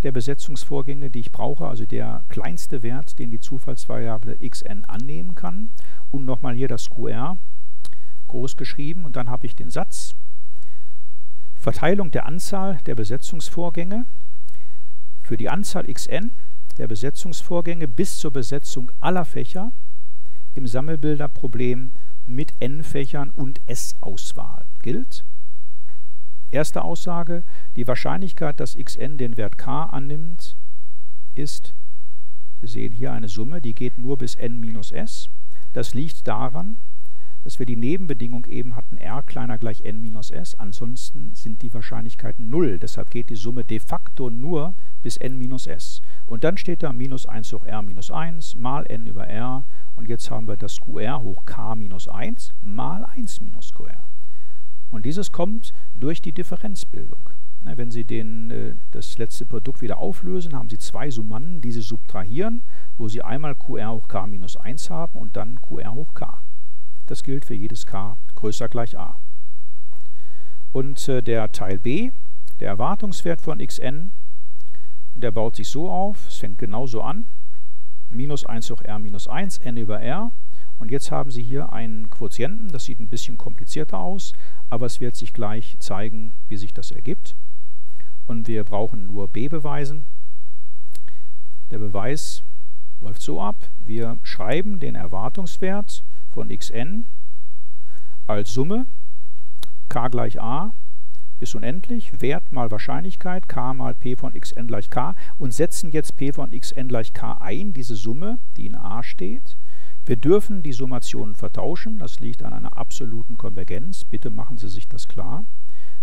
der Besetzungsvorgänge, die ich brauche, also der kleinste Wert, den die Zufallsvariable xn annehmen kann. Und nochmal hier das QR, groß geschrieben, und dann habe ich den Satz. Verteilung der Anzahl der Besetzungsvorgänge für die Anzahl xn der Besetzungsvorgänge bis zur Besetzung aller Fächer im Sammelbilderproblem mit n-Fächern und s-Auswahl gilt. Erste Aussage, die Wahrscheinlichkeit, dass xn den Wert k annimmt, ist, wir sehen hier eine Summe, die geht nur bis n minus s. Das liegt daran, dass wir die Nebenbedingung eben hatten, r kleiner gleich n minus s, ansonsten sind die Wahrscheinlichkeiten 0. Deshalb geht die Summe de facto nur bis n minus s. Und dann steht da minus 1 hoch r minus 1 mal n über r und jetzt haben wir das QR hoch k minus 1 mal 1 minus QR. Und dieses kommt durch die Differenzbildung. Wenn Sie das letzte Produkt wieder auflösen, haben Sie zwei Summanden, die Sie subtrahieren, wo Sie einmal QR hoch k minus 1 haben und dann QR hoch k. Das gilt für jedes k größer gleich a. Und der Teil b, der Erwartungswert von xn, der baut sich so auf, es fängt genauso an, minus 1 hoch r minus 1, n über r. Und jetzt haben Sie hier einen Quotienten, das sieht ein bisschen komplizierter aus, aber es wird sich gleich zeigen, wie sich das ergibt. Und wir brauchen nur b beweisen. Der Beweis läuft so ab, wir schreiben den Erwartungswert von xn als Summe k gleich a bis unendlich, Wert mal Wahrscheinlichkeit, k mal p von xn gleich k und setzen jetzt p von xn gleich k ein, diese Summe, die in a steht. Wir dürfen die Summationen vertauschen, das liegt an einer absoluten Konvergenz, bitte machen Sie sich das klar.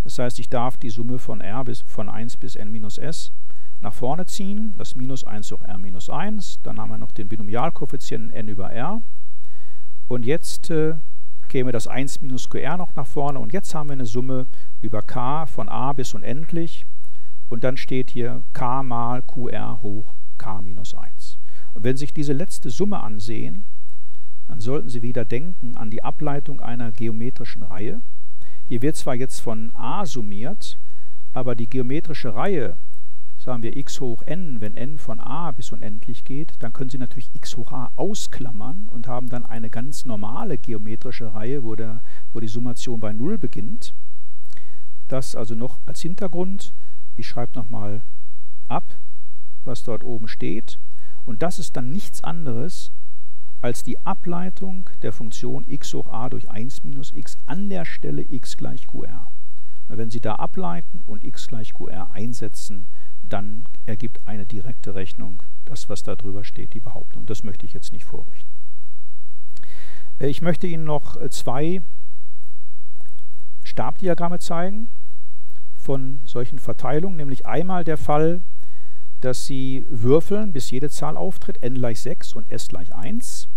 Das heißt, ich darf die Summe von 1 bis n minus s nach vorne ziehen, das minus 1 hoch r minus 1, dann haben wir noch den Binomialkoeffizienten n über r und jetzt käme das 1 minus qr noch nach vorne und jetzt haben wir eine Summe über k von a bis unendlich und dann steht hier k mal qr hoch k minus 1. Und wenn Sie sich diese letzte Summe ansehen, dann sollten Sie wieder denken an die Ableitung einer geometrischen Reihe. Hier wird zwar jetzt von a summiert, aber die geometrische Reihe, sagen wir x hoch n, wenn n von a bis unendlich geht, dann können Sie natürlich x hoch a ausklammern und haben dann eine ganz normale geometrische Reihe, wo die Summation bei 0 beginnt. Das also noch als Hintergrund. Ich schreibe nochmal ab, was dort oben steht. Und das ist dann nichts anderes als die Ableitung der Funktion x hoch a durch 1 minus x an der Stelle x gleich qr. Und wenn Sie da ableiten und x gleich qr einsetzen, dann ergibt eine direkte Rechnung das, was da drüber steht, die Behauptung. Das möchte ich jetzt nicht vorrechnen. Ich möchte Ihnen noch zwei Stabdiagramme zeigen von solchen Verteilungen, nämlich einmal der Fall, dass Sie würfeln, bis jede Zahl auftritt, n gleich 6 und s gleich 1.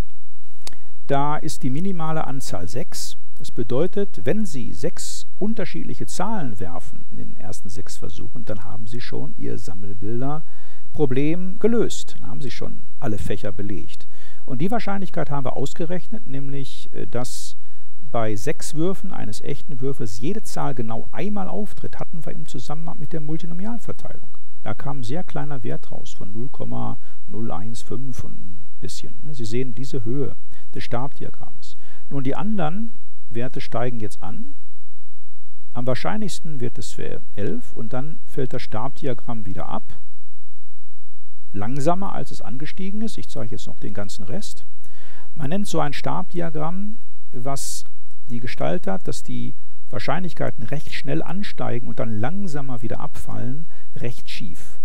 Da ist die minimale Anzahl 6. Das bedeutet, wenn Sie 6 unterschiedliche Zahlen werfen in den ersten 6 Versuchen, dann haben Sie schon Ihr Sammelbilderproblem gelöst. Dann haben Sie schon alle Fächer belegt. Und die Wahrscheinlichkeit haben wir ausgerechnet, nämlich dass bei 6 Würfen eines echten Würfels jede Zahl genau einmal auftritt, hatten wir im Zusammenhang mit der Multinomialverteilung. Da kam ein sehr kleiner Wert raus von 0,015 und ein bisschen. Sie sehen diese Höhe des Stabdiagramms. Nun, die anderen Werte steigen jetzt an. Am wahrscheinlichsten wird es für 11 und dann fällt das Stabdiagramm wieder ab. Langsamer, als es angestiegen ist. Ich zeige jetzt noch den ganzen Rest. Man nennt so ein Stabdiagramm, was die Gestalt hat, dass die Wahrscheinlichkeiten recht schnell ansteigen und dann langsamer wieder abfallen, recht schief.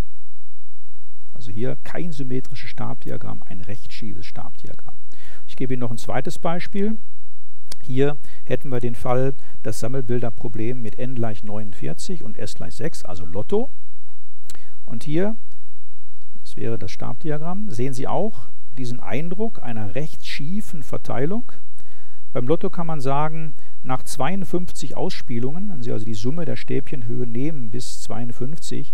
Also hier kein symmetrisches Stabdiagramm, ein recht schiefes Stabdiagramm. Ich gebe Ihnen noch ein zweites Beispiel. Hier hätten wir den Fall, das Sammelbilder-Problem mit n gleich 49 und s gleich 6, also Lotto. Und hier, das wäre das Stabdiagramm, sehen Sie auch diesen Eindruck einer recht schiefen Verteilung. Beim Lotto kann man sagen, nach 52 Ausspielungen, wenn Sie also die Summe der Stäbchenhöhe nehmen bis 52,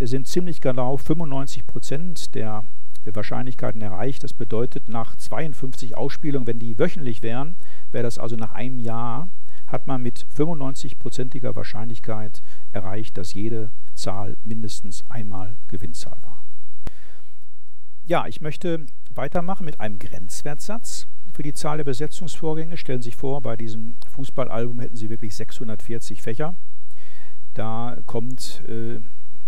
sind ziemlich genau 95% der Wahrscheinlichkeiten erreicht. Das bedeutet, nach 52 Ausspielungen, wenn die wöchentlich wären, wäre das also nach einem Jahr, hat man mit 95%iger Wahrscheinlichkeit erreicht, dass jede Zahl mindestens einmal Gewinnzahl war. Ja, ich möchte weitermachen mit einem Grenzwertsatz für die Zahl der Besetzungsvorgänge. Stellen Sie sich vor, bei diesem Fußballalbum hätten Sie wirklich 640 Fächer. Da kommt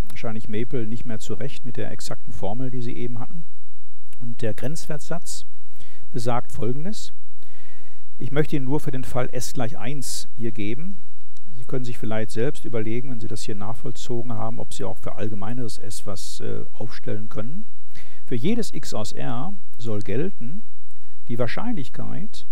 wahrscheinlich Maple nicht mehr zurecht mit der exakten Formel, die Sie eben hatten. Und der Grenzwertsatz besagt Folgendes. Ich möchte Ihnen nur für den Fall s gleich 1 hier geben. Sie können sich vielleicht selbst überlegen, wenn Sie das hier nachvollzogen haben, ob Sie auch für allgemeineres s was aufstellen können. Für jedes x aus R soll gelten, die Wahrscheinlichkeit,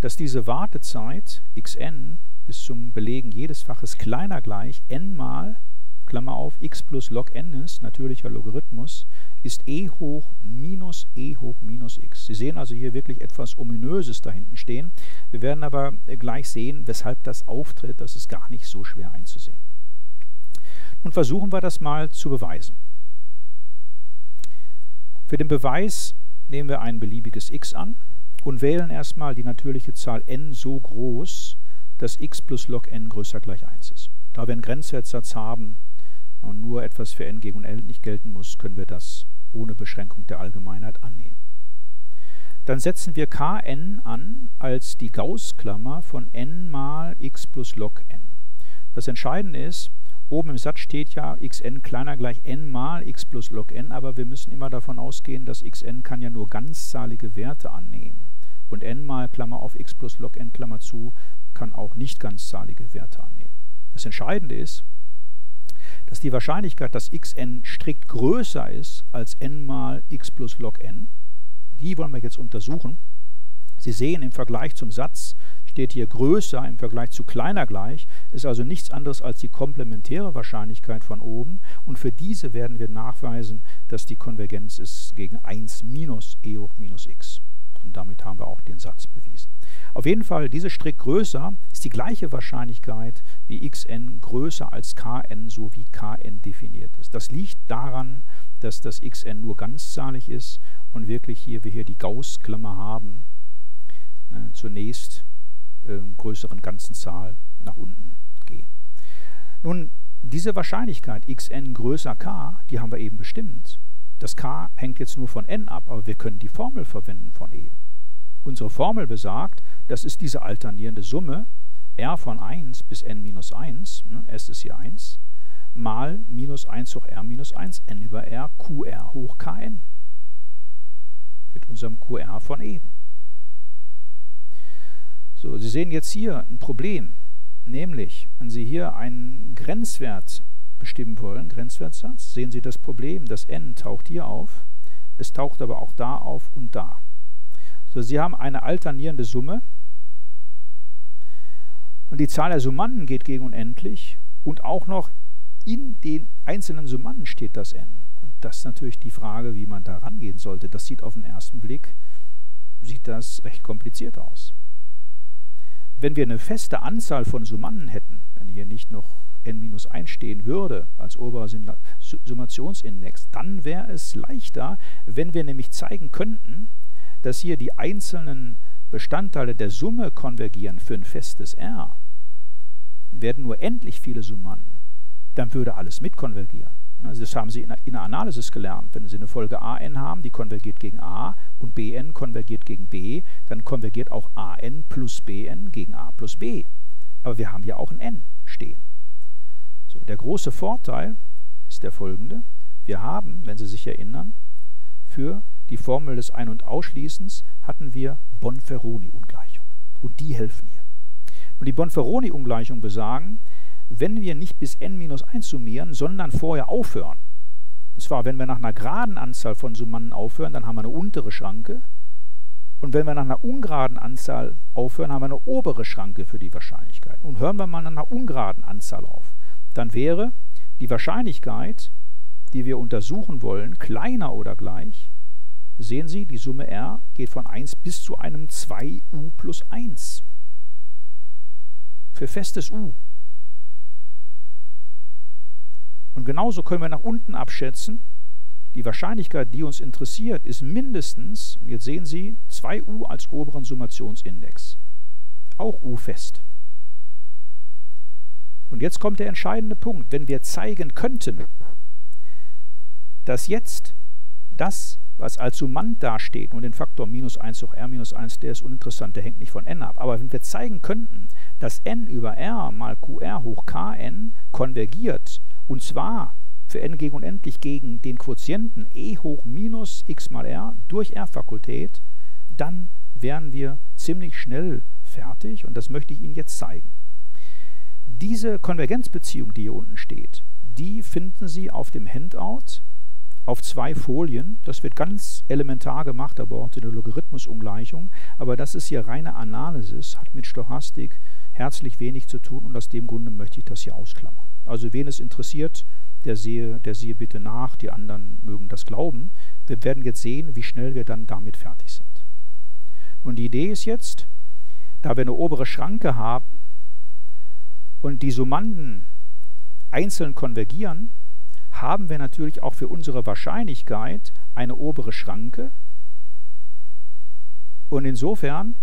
dass diese Wartezeit xn bis zum Belegen jedes Faches kleiner gleich n mal, Klammer auf, x plus log n ist, natürlicher Logarithmus, ist e hoch minus x. Sie sehen also hier wirklich etwas Ominöses da hinten stehen. Wir werden aber gleich sehen, weshalb das auftritt. Das ist gar nicht so schwer einzusehen. Nun versuchen wir das mal zu beweisen. Für den Beweis nehmen wir ein beliebiges x an und wählen erstmal die natürliche Zahl n so groß, dass x plus log n größer gleich 1 ist. Da wir einen Grenzwertsatz haben und nur etwas für n gegen n nicht gelten muss, können wir das ohne Beschränkung der Allgemeinheit annehmen. Dann setzen wir kn an als die Gaußklammer von n mal x plus log n. Das Entscheidende ist, oben im Satz steht ja xn kleiner gleich n mal x plus log n, aber wir müssen immer davon ausgehen, dass xn kann ja nur ganzzahlige Werte annehmen. Und n mal, Klammer auf, x plus log n, Klammer zu, kann auch nicht ganzzahlige Werte annehmen. Das Entscheidende ist, dass die Wahrscheinlichkeit, dass xn strikt größer ist als n mal x plus log n, die wollen wir jetzt untersuchen. Sie sehen, im Vergleich zum Satz steht hier größer im Vergleich zu kleiner gleich, ist also nichts anderes als die komplementäre Wahrscheinlichkeit von oben, und für diese werden wir nachweisen, dass die Konvergenz ist gegen 1 minus e hoch minus x. Und damit haben wir auch den Satz bewiesen. Auf jeden Fall, diese strikt größer ist die gleiche Wahrscheinlichkeit wie xn größer als kn, so wie kn definiert ist. Das liegt daran, dass das xn nur ganzzahlig ist und wirklich hier, wir hier die Gaußklammer haben, zunächst größeren ganzen Zahl nach unten gehen. Nun, diese Wahrscheinlichkeit xn größer k, die haben wir eben bestimmt. Das k hängt jetzt nur von n ab, aber wir können die Formel verwenden von eben. Unsere Formel besagt, das ist diese alternierende Summe r von 1 bis n minus 1, s ist hier 1, mal minus 1 hoch r minus 1, n über r, qr hoch kn. Mit unserem qr von eben. So, Sie sehen jetzt hier ein Problem, nämlich, wenn Sie hier einen Grenzwert bestimmen wollen, Grenzwertsatz, sehen Sie das Problem, das n taucht hier auf, es taucht aber auch da auf und da. So, Sie haben eine alternierende Summe und die Zahl der Summanden geht gegen unendlich und auch noch in den einzelnen Summanden steht das n. Und das ist natürlich die Frage, wie man da rangehen sollte. Das sieht auf den ersten Blick, sieht das recht kompliziert aus. Wenn wir eine feste Anzahl von Summanden hätten, wenn hier nicht noch n-1 stehen würde als oberer Summationsindex, dann wäre es leichter, wenn wir nämlich zeigen könnten, dass hier die einzelnen Bestandteile der Summe konvergieren für ein festes R. Werden nur endlich viele Summanden, dann würde alles mitkonvergieren. Das haben Sie in der Analysis gelernt. Wenn Sie eine Folge AN haben, die konvergiert gegen A und BN konvergiert gegen B, dann konvergiert auch AN plus BN gegen A plus B. Aber wir haben hier auch ein N stehen. So, der große Vorteil ist der folgende. Wir haben, wenn Sie sich erinnern, für die Formel des Ein- und Ausschließens hatten wir Bonferroni-Ungleichungen. Und die helfen hier. Und die Bonferroni-Ungleichungen besagen, wenn wir nicht bis n-1 summieren, sondern vorher aufhören. Und zwar, wenn wir nach einer geraden Anzahl von Summanden aufhören, dann haben wir eine untere Schranke. Und wenn wir nach einer ungeraden Anzahl aufhören, haben wir eine obere Schranke für die Wahrscheinlichkeit. Nun hören wir mal nach einer ungeraden Anzahl auf. Dann wäre die Wahrscheinlichkeit, die wir untersuchen wollen, kleiner oder gleich. Sehen Sie, die Summe R geht von 1 bis zu einem 2u plus 1. Für festes U. Und genauso können wir nach unten abschätzen, die Wahrscheinlichkeit, die uns interessiert, ist mindestens, und jetzt sehen Sie, 2u als oberen Summationsindex. Auch U fest. Und jetzt kommt der entscheidende Punkt. Wenn wir zeigen könnten, dass jetzt das, was als Summand dasteht, und den Faktor -1 hoch r minus 1, der ist uninteressant, der hängt nicht von n ab. Aber wenn wir zeigen könnten, dass n über r mal qr hoch kn konvergiert, und zwar für n gegen unendlich gegen den Quotienten e hoch minus x mal r durch r-Fakultät, dann wären wir ziemlich schnell fertig, und das möchte ich Ihnen jetzt zeigen. Diese Konvergenzbeziehung, die hier unten steht, die finden Sie auf dem Handout auf 2 Folien. Das wird ganz elementar gemacht, da braucht Sie eine Logarithmusungleichung, aber das ist hier reine Analysis, hat mit Stochastik herzlich wenig zu tun, und aus dem Grunde möchte ich das hier ausklammern. Also wen es interessiert, der sehe bitte nach, die anderen mögen das glauben. Wir werden jetzt sehen, wie schnell wir dann damit fertig sind. Und die Idee ist jetzt, da wir eine obere Schranke haben und die Summanden einzeln konvergieren, haben wir natürlich auch für unsere Wahrscheinlichkeit eine obere Schranke. Und insofern,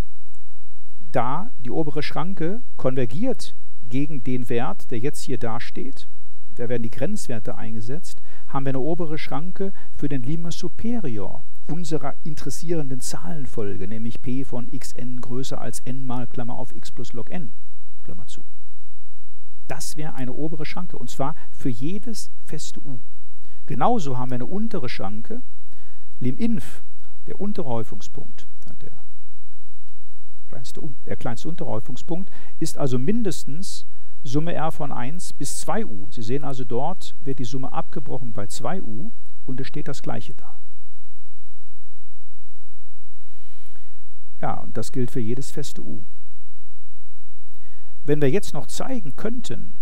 da die obere Schranke konvergiert gegen den Wert, der jetzt hier dasteht, da werden die Grenzwerte eingesetzt, haben wir eine obere Schranke für den Limit superior unserer interessierenden Zahlenfolge, nämlich p von xn größer als n mal Klammer auf x plus log n, Klammer zu. Das wäre eine obere Schranke, und zwar für jedes feste u. Genauso haben wir eine untere Schranke, Liminf, der untere Häufungspunkt, der kleinste Unterhäufungspunkt, ist also mindestens Summe r von 1 bis 2u. Sie sehen also, dort wird die Summe abgebrochen bei 2u, und es steht das Gleiche da. Ja, und das gilt für jedes feste u. Wenn wir jetzt noch zeigen könnten,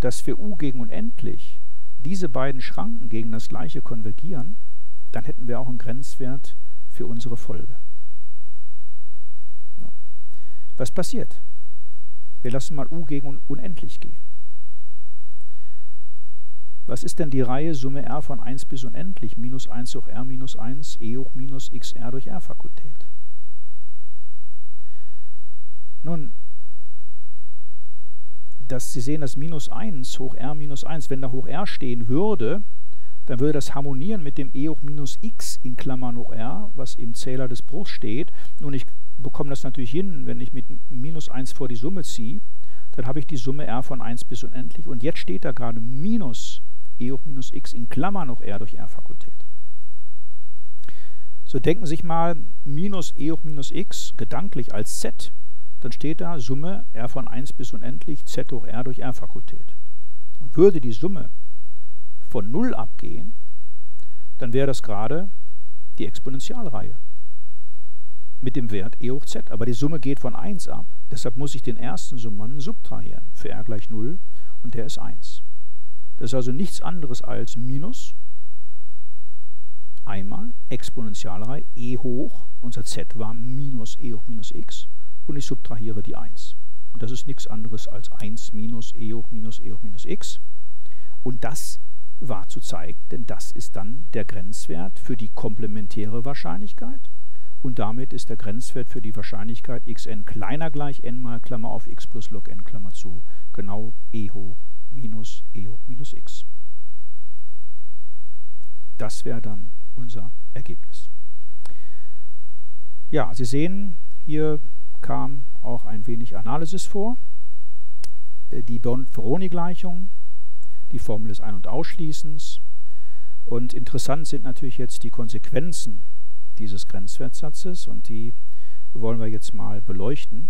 dass für u gegen unendlich diese beiden Schranken gegen das Gleiche konvergieren, dann hätten wir auch einen Grenzwert für unsere Folge. Was passiert? Wir lassen mal u gegen unendlich gehen. Was ist denn die Reihe Summe r von 1 bis unendlich? Minus 1 hoch r minus 1, e hoch minus xr durch r-Fakultät. Nun, Sie sehen, dass minus 1 hoch r minus 1, wenn da hoch r stehen würde, dann würde das harmonieren mit dem e hoch minus x in Klammern hoch r, was im Zähler des Bruchs steht. Nun, ich bekomme das natürlich hin, wenn ich mit minus 1 vor die Summe ziehe, dann habe ich die Summe r von 1 bis unendlich. Und jetzt steht da gerade minus e hoch minus x in Klammern hoch r durch r-Fakultät. So, denken Sie sich mal minus e hoch minus x gedanklich als z. Dann steht da Summe r von 1 bis unendlich z hoch r durch r-Fakultät. Und würde die Summe von 0 abgehen, dann wäre das gerade die Exponentialreihe mit dem Wert e hoch z. Aber die Summe geht von 1 ab, deshalb muss ich den ersten Summanden subtrahieren für r gleich 0, und der ist 1. Das ist also nichts anderes als minus einmal Exponentialreihe e hoch, unser z war minus e hoch minus x, und ich subtrahiere die 1. Und das ist nichts anderes als 1 minus e hoch minus e hoch minus x. Und das war zu zeigen, denn das ist dann der Grenzwert für die komplementäre Wahrscheinlichkeit. Und damit ist der Grenzwert für die Wahrscheinlichkeit xn kleiner gleich n mal Klammer auf x plus log n Klammer zu, genau e hoch minus x. Das wäre dann unser Ergebnis. Ja, Sie sehen, hier kam auch ein wenig Analysis vor. Die Bonferroni-Gleichung, die Formel des Ein- und Ausschließens. Und interessant sind natürlich jetzt die Konsequenzen dieses Grenzwertsatzes, und die wollen wir jetzt mal beleuchten.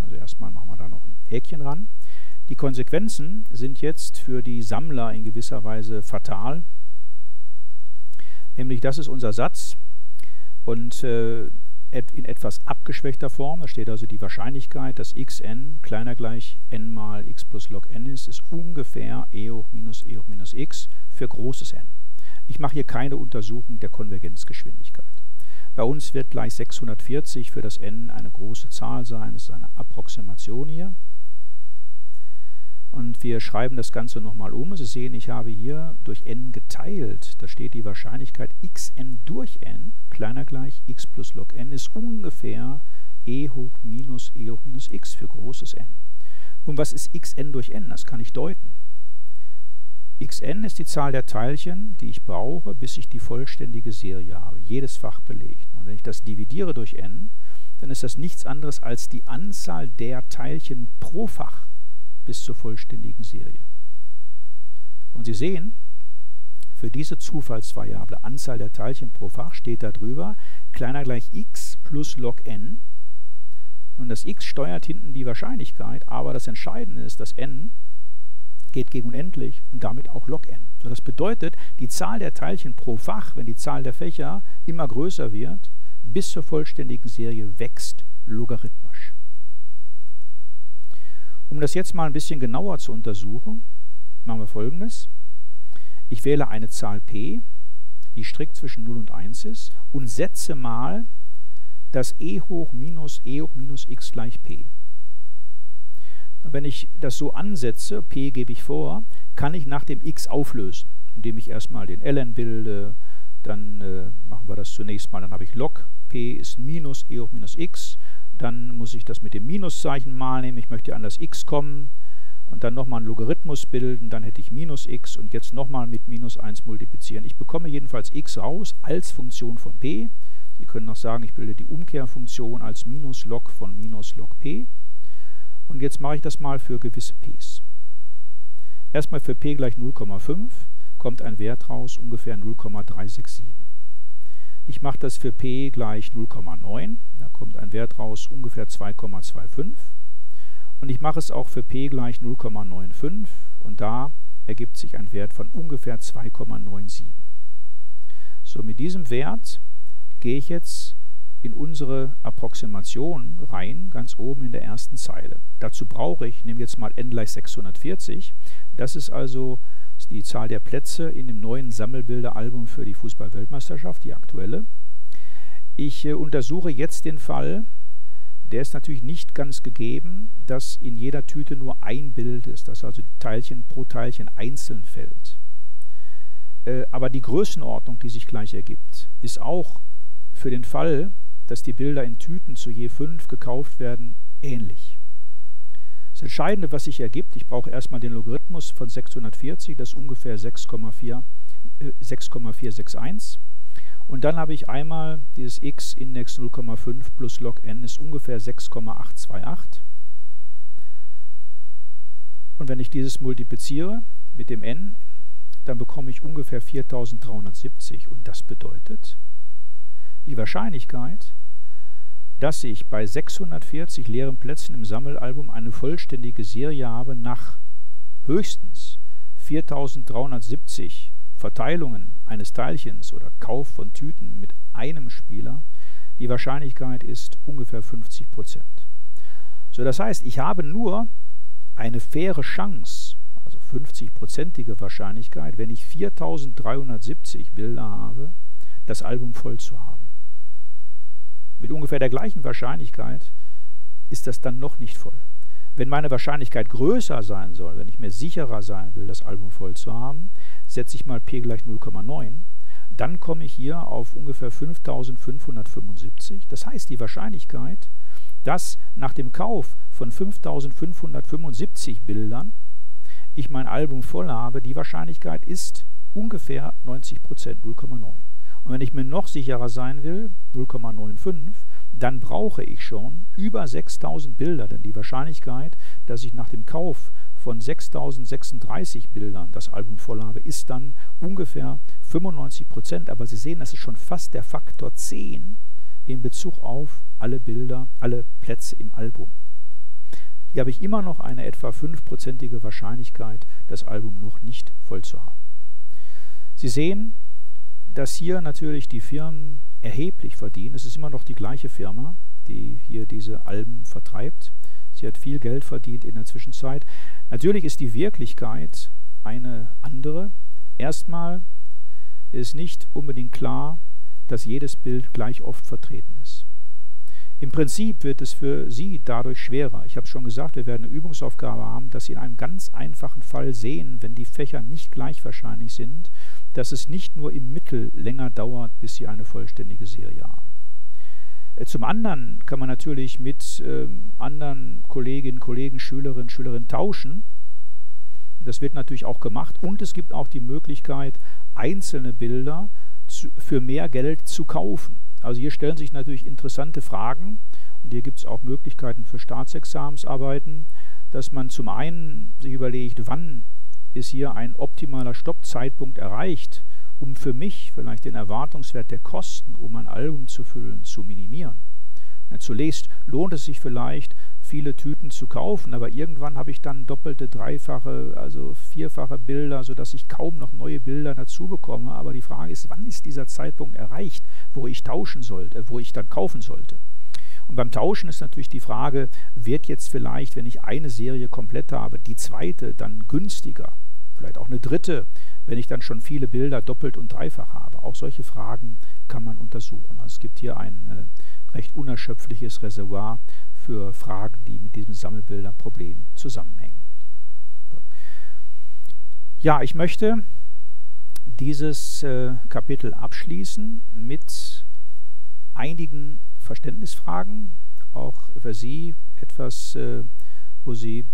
Also Erstmal machen wir da noch ein Häkchen ran. Die Konsequenzen sind jetzt für die Sammler in gewisser Weise fatal. Nämlich, das ist unser Satz und in etwas abgeschwächter Form. Da steht also die Wahrscheinlichkeit, dass xn kleiner gleich n mal x plus log n ist ungefähr e hoch minus x für großes n. Ich mache hier keine Untersuchung der Konvergenzgeschwindigkeit. Bei uns wird gleich 640 für das n eine große Zahl sein. Das ist eine Approximation hier. Und wir schreiben das Ganze nochmal um. Sie sehen, ich habe hier durch n geteilt. Da steht die Wahrscheinlichkeit xn durch n kleiner gleich x plus log n ist ungefähr e hoch minus x für großes n. Und was ist xn durch n? Das kann ich deuten. xn ist die Zahl der Teilchen, die ich brauche, bis ich die vollständige Serie habe, jedes Fach belegt. Und wenn ich das dividiere durch n, dann ist das nichts anderes als die Anzahl der Teilchen pro Fach bis zur vollständigen Serie. Und Sie sehen, für diese Zufallsvariable Anzahl der Teilchen pro Fach steht da drüber kleiner gleich x plus log n. Und das x steuert hinten die Wahrscheinlichkeit, aber das Entscheidende ist, dass n geht gegen unendlich und damit auch log n. So, das bedeutet, die Zahl der Teilchen pro Fach, wenn die Zahl der Fächer immer größer wird, bis zur vollständigen Serie wächst logarithmisch. Um das jetzt mal ein bisschen genauer zu untersuchen, machen wir Folgendes. Ich wähle eine Zahl p, die strikt zwischen 0 und 1 ist, und setze mal das e hoch minus x gleich p. Wenn ich das so ansetze, p gebe ich vor, kann ich nach dem x auflösen, indem ich erstmal den ln bilde, dann machen wir das zunächst mal, dann habe ich log p ist minus hoch minus x, dann muss ich das mit dem Minuszeichen mal nehmen, ich möchte an das x kommen und dann nochmal einen Logarithmus bilden, dann hätte ich minus x und jetzt nochmal mit minus 1 multiplizieren. Ich bekomme jedenfalls x raus als Funktion von p. Sie können noch sagen, ich bilde die Umkehrfunktion als minus log von minus log p. Und jetzt mache ich das mal für gewisse p's. Erstmal für p gleich 0,5 kommt ein Wert raus, ungefähr 0,367. Ich mache das für p gleich 0,9, da kommt ein Wert raus, ungefähr 2,25. Und ich mache es auch für p gleich 0,95 und da ergibt sich ein Wert von ungefähr 2,97. So, mit diesem Wert gehe ich jetzt in unsere Approximation rein, ganz oben in der ersten Zeile. Dazu brauche ich, nehme jetzt mal n gleich 640, das ist also die Zahl der Plätze in dem neuen Sammelbilderalbum für die Fußball-Weltmeisterschaft, die aktuelle. Ich untersuche jetzt den Fall, der ist natürlich nicht ganz gegeben, dass in jeder Tüte nur ein Bild ist, dass also Teilchen pro Teilchen einzeln fällt. Aber die Größenordnung, die sich gleich ergibt, ist auch für den Fall, dass die Bilder in Tüten zu je 5 gekauft werden, ähnlich. Das Entscheidende, was sich ergibt, ich brauche erstmal den Logarithmus von 640, das ist ungefähr 6,461. Und dann habe ich einmal dieses x-Index 0,5 plus log n ist ungefähr 6,828. Und wenn ich dieses multipliziere mit dem n, dann bekomme ich ungefähr 4370. Und das bedeutet, die Wahrscheinlichkeit, dass ich bei 640 leeren Plätzen im Sammelalbum eine vollständige Serie habe nach höchstens 4370 Verteilungen eines Teilchens oder Kauf von Tüten mit einem Spieler, die Wahrscheinlichkeit ist ungefähr 50%. So, das heißt, ich habe nur eine faire Chance, also 50%ige Wahrscheinlichkeit, wenn ich 4370 Bilder habe, das Album voll zu haben. Mit ungefähr der gleichen Wahrscheinlichkeit ist das dann noch nicht voll. Wenn meine Wahrscheinlichkeit größer sein soll, wenn ich mir sicherer sein will, das Album voll zu haben, setze ich mal p gleich 0,9. Dann komme ich hier auf ungefähr 5575. Das heißt, die Wahrscheinlichkeit, dass nach dem Kauf von 5575 Bildern ich mein Album voll habe, die Wahrscheinlichkeit ist ungefähr 90%, 0,9. Und wenn ich mir noch sicherer sein will, 0,95, dann brauche ich schon über 6000 Bilder, denn die Wahrscheinlichkeit, dass ich nach dem Kauf von 6036 Bildern das Album voll habe, ist dann ungefähr 95%. Aber Sie sehen, das ist schon fast der Faktor 10 in Bezug auf alle Plätze im Album. Hier habe ich immer noch eine etwa 5%ige Wahrscheinlichkeit, das Album noch nicht voll zu haben. Sie sehen, dass hier natürlich die Firmen erheblich verdienen. Es ist immer noch die gleiche Firma, die hier diese Alben vertreibt. Sie hat viel Geld verdient in der Zwischenzeit. Natürlich ist die Wirklichkeit eine andere. Erstmal ist nicht unbedingt klar, dass jedes Bild gleich oft vertreten ist. Im Prinzip wird es für Sie dadurch schwerer. Ich habe schon gesagt, wir werden eine Übungsaufgabe haben, dass Sie in einem ganz einfachen Fall sehen, wenn die Fächer nicht gleich wahrscheinlich sind, dass es nicht nur im Mittel länger dauert, bis Sie eine vollständige Serie haben. Zum anderen kann man natürlich mit anderen Kolleginnen, Kollegen, Schülerinnen tauschen. Das wird natürlich auch gemacht. Und es gibt auch die Möglichkeit, einzelne Bilder für mehr Geld zu kaufen. Also hier stellen sich natürlich interessante Fragen und hier gibt es auch Möglichkeiten für Staatsexamensarbeiten, dass man zum einen sich überlegt, wann ist hier ein optimaler Stoppzeitpunkt erreicht, um für mich vielleicht den Erwartungswert der Kosten, um ein Album zu füllen, zu minimieren. Na, zunächst lohnt es sich vielleicht, viele Tüten zu kaufen, aber irgendwann habe ich dann doppelte, dreifache, also vierfache Bilder, sodass ich kaum noch neue Bilder dazu bekomme. Aber die Frage ist, wann ist dieser Zeitpunkt erreicht, wo ich tauschen sollte, wo ich dann kaufen sollte? Und beim Tauschen ist natürlich die Frage, wird jetzt vielleicht, wenn ich eine Serie komplett habe, die zweite dann günstiger? Vielleicht auch eine dritte, wenn ich dann schon viele Bilder doppelt und dreifach habe. Auch solche Fragen kann man untersuchen. Also es gibt hier ein recht unerschöpfliches Reservoir für Fragen, die mit diesem Sammelbilder-Problem zusammenhängen. Gut. Ja, ich möchte dieses Kapitel abschließen mit einigen Verständnisfragen, auch für Sie etwas, wo Sie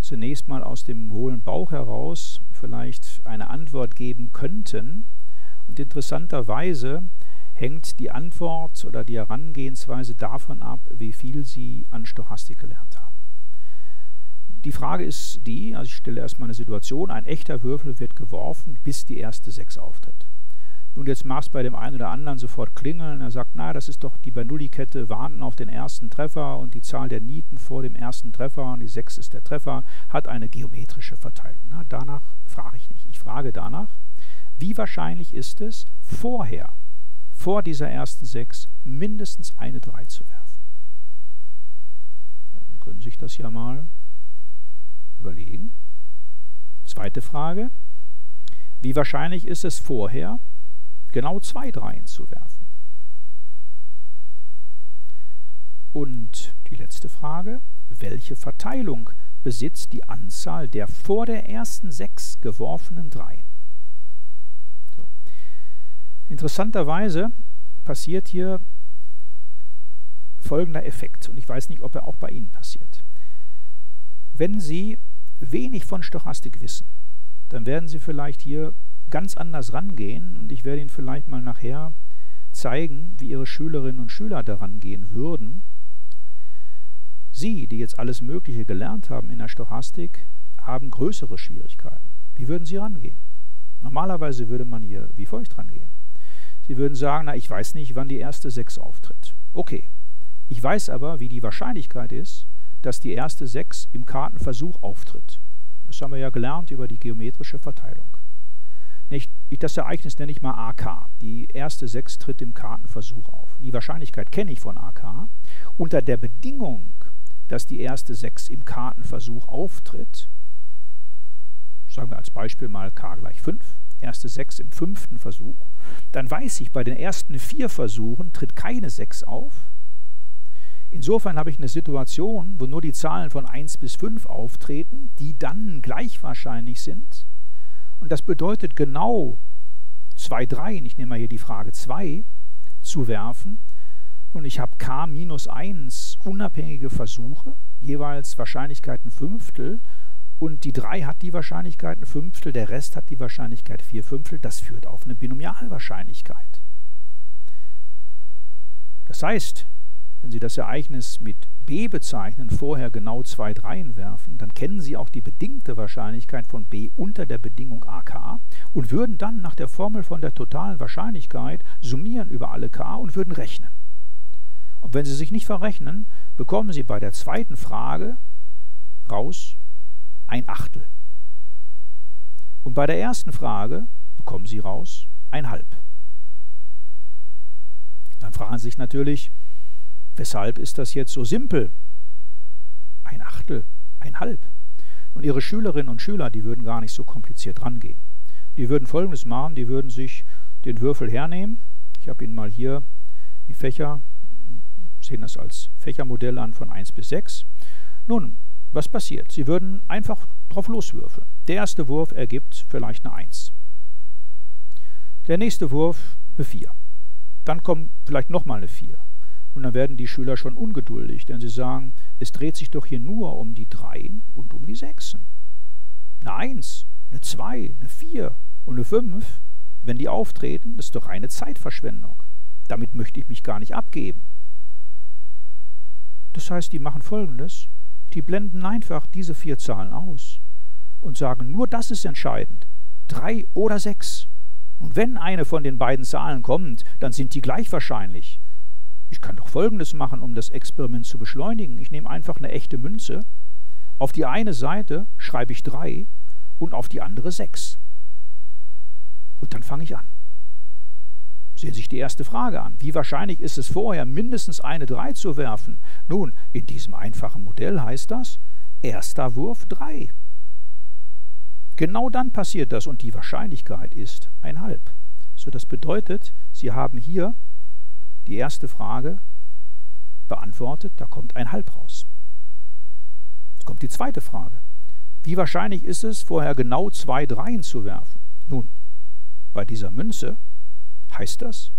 zunächst mal aus dem hohlen Bauch heraus vielleicht eine Antwort geben könnten. Und interessanterweise hängt die Antwort oder die Herangehensweise davon ab, wie viel Sie an Stochastik gelernt haben. Die Frage ist die, also ich stelle erstmal eine Situation, ein echter Würfel wird geworfen, bis die erste 6 auftritt. Nun, jetzt mag es bei dem einen oder anderen sofort klingeln, er sagt, na, das ist doch die Bernoulli-Kette, warten auf den ersten Treffer und die Zahl der Nieten vor dem ersten Treffer und die 6 ist der Treffer, hat eine geometrische Verteilung. Na, danach frage ich nicht. Ich frage danach, wie wahrscheinlich ist es, vorher, vor dieser ersten 6, mindestens eine 3 zu werfen. Sie können sich das ja mal überlegen. Zweite Frage, wie wahrscheinlich ist es vorher, genau 2 Dreien zu werfen? Und die letzte Frage, welche Verteilung besitzt die Anzahl der vor der ersten 6 geworfenen 3? So. Interessanterweise passiert hier folgender Effekt, und ich weiß nicht, ob er auch bei Ihnen passiert. Wenn Sie wenig von Stochastik wissen, dann werden Sie vielleicht hier ganz anders rangehen, und ich werde Ihnen vielleicht mal nachher zeigen, wie Ihre Schülerinnen und Schüler daran gehen würden. Sie, die jetzt alles Mögliche gelernt haben in der Stochastik, haben größere Schwierigkeiten. Wie würden Sie rangehen? Normalerweise würde man hier wie folgt rangehen. Sie würden sagen, na, ich weiß nicht, wann die erste 6 auftritt. Okay, ich weiß aber, wie die Wahrscheinlichkeit ist, dass die erste 6 im Kartenversuch auftritt. Das haben wir ja gelernt über die geometrische Verteilung. Nicht, das Ereignis nenne ich mal AK. Die erste 6 tritt im Kartenversuch auf. Die Wahrscheinlichkeit kenne ich von AK. Unter der Bedingung, dass die erste 6 im Kartenversuch auftritt, sagen wir als Beispiel mal K = 5, erste 6 im 5. Versuch, dann weiß ich, bei den ersten 4 Versuchen tritt keine 6 auf. Insofern habe ich eine Situation, wo nur die Zahlen von 1 bis 5 auftreten, die dann gleich wahrscheinlich sind. Und das bedeutet genau 2 Dreien, ich nehme mal hier die Frage 2, zu werfen. Und ich habe K-1 unabhängige Versuche, jeweils Wahrscheinlichkeiten 1/5. Und die 3 hat die Wahrscheinlichkeit 1/5, der Rest hat die Wahrscheinlichkeit 4/5. Das führt auf eine Binomialwahrscheinlichkeit. Das heißt, wenn Sie das Ereignis mit B bezeichnen, vorher genau 2 Dreien werfen, dann kennen Sie auch die bedingte Wahrscheinlichkeit von B unter der Bedingung AK und würden dann nach der Formel von der totalen Wahrscheinlichkeit summieren über alle K und würden rechnen. Und wenn Sie sich nicht verrechnen, bekommen Sie bei der zweiten Frage raus 1/8. Und bei der ersten Frage bekommen Sie raus 1/2. Dann fragen Sie sich natürlich, weshalb ist das jetzt so simpel? 1/8, 1/2. Und Ihre Schülerinnen und Schüler, die würden gar nicht so kompliziert rangehen. Die würden Folgendes machen, die würden sich den Würfel hernehmen. Ich habe Ihnen mal hier die Fächer, sehen das als Fächermodell an von 1 bis 6. Nun, was passiert? Sie würden einfach drauf loswürfeln. Der erste Wurf ergibt vielleicht eine 1. Der nächste Wurf eine 4. Dann kommt vielleicht nochmal eine 4. Und dann werden die Schüler schon ungeduldig, denn sie sagen, es dreht sich doch hier nur um die 3 und um die 6. Eine 1, eine 2, eine 4 und eine 5, wenn die auftreten, ist doch reine Zeitverschwendung. Damit möchte ich mich gar nicht abgeben. Das heißt, die machen Folgendes, die blenden einfach diese 4 Zahlen aus und sagen, nur das ist entscheidend, 3 oder 6. Und wenn eine von den beiden Zahlen kommt, dann sind die gleich wahrscheinlich. Ich kann doch Folgendes machen, um das Experiment zu beschleunigen. Ich nehme einfach eine echte Münze. Auf die eine Seite schreibe ich 3 und auf die andere 6. Und dann fange ich an. Sehen Sie sich die erste Frage an. Wie wahrscheinlich ist es vorher, mindestens eine 3 zu werfen? Nun, in diesem einfachen Modell heißt das, erster Wurf 3. Genau dann passiert das und die Wahrscheinlichkeit ist 1/2. So, das bedeutet, Sie haben hier die erste Frage beantwortet, da kommt 1/2 raus. Jetzt kommt die zweite Frage. Wie wahrscheinlich ist es, vorher genau 2 3en zu werfen? Nun, bei dieser Münze heißt das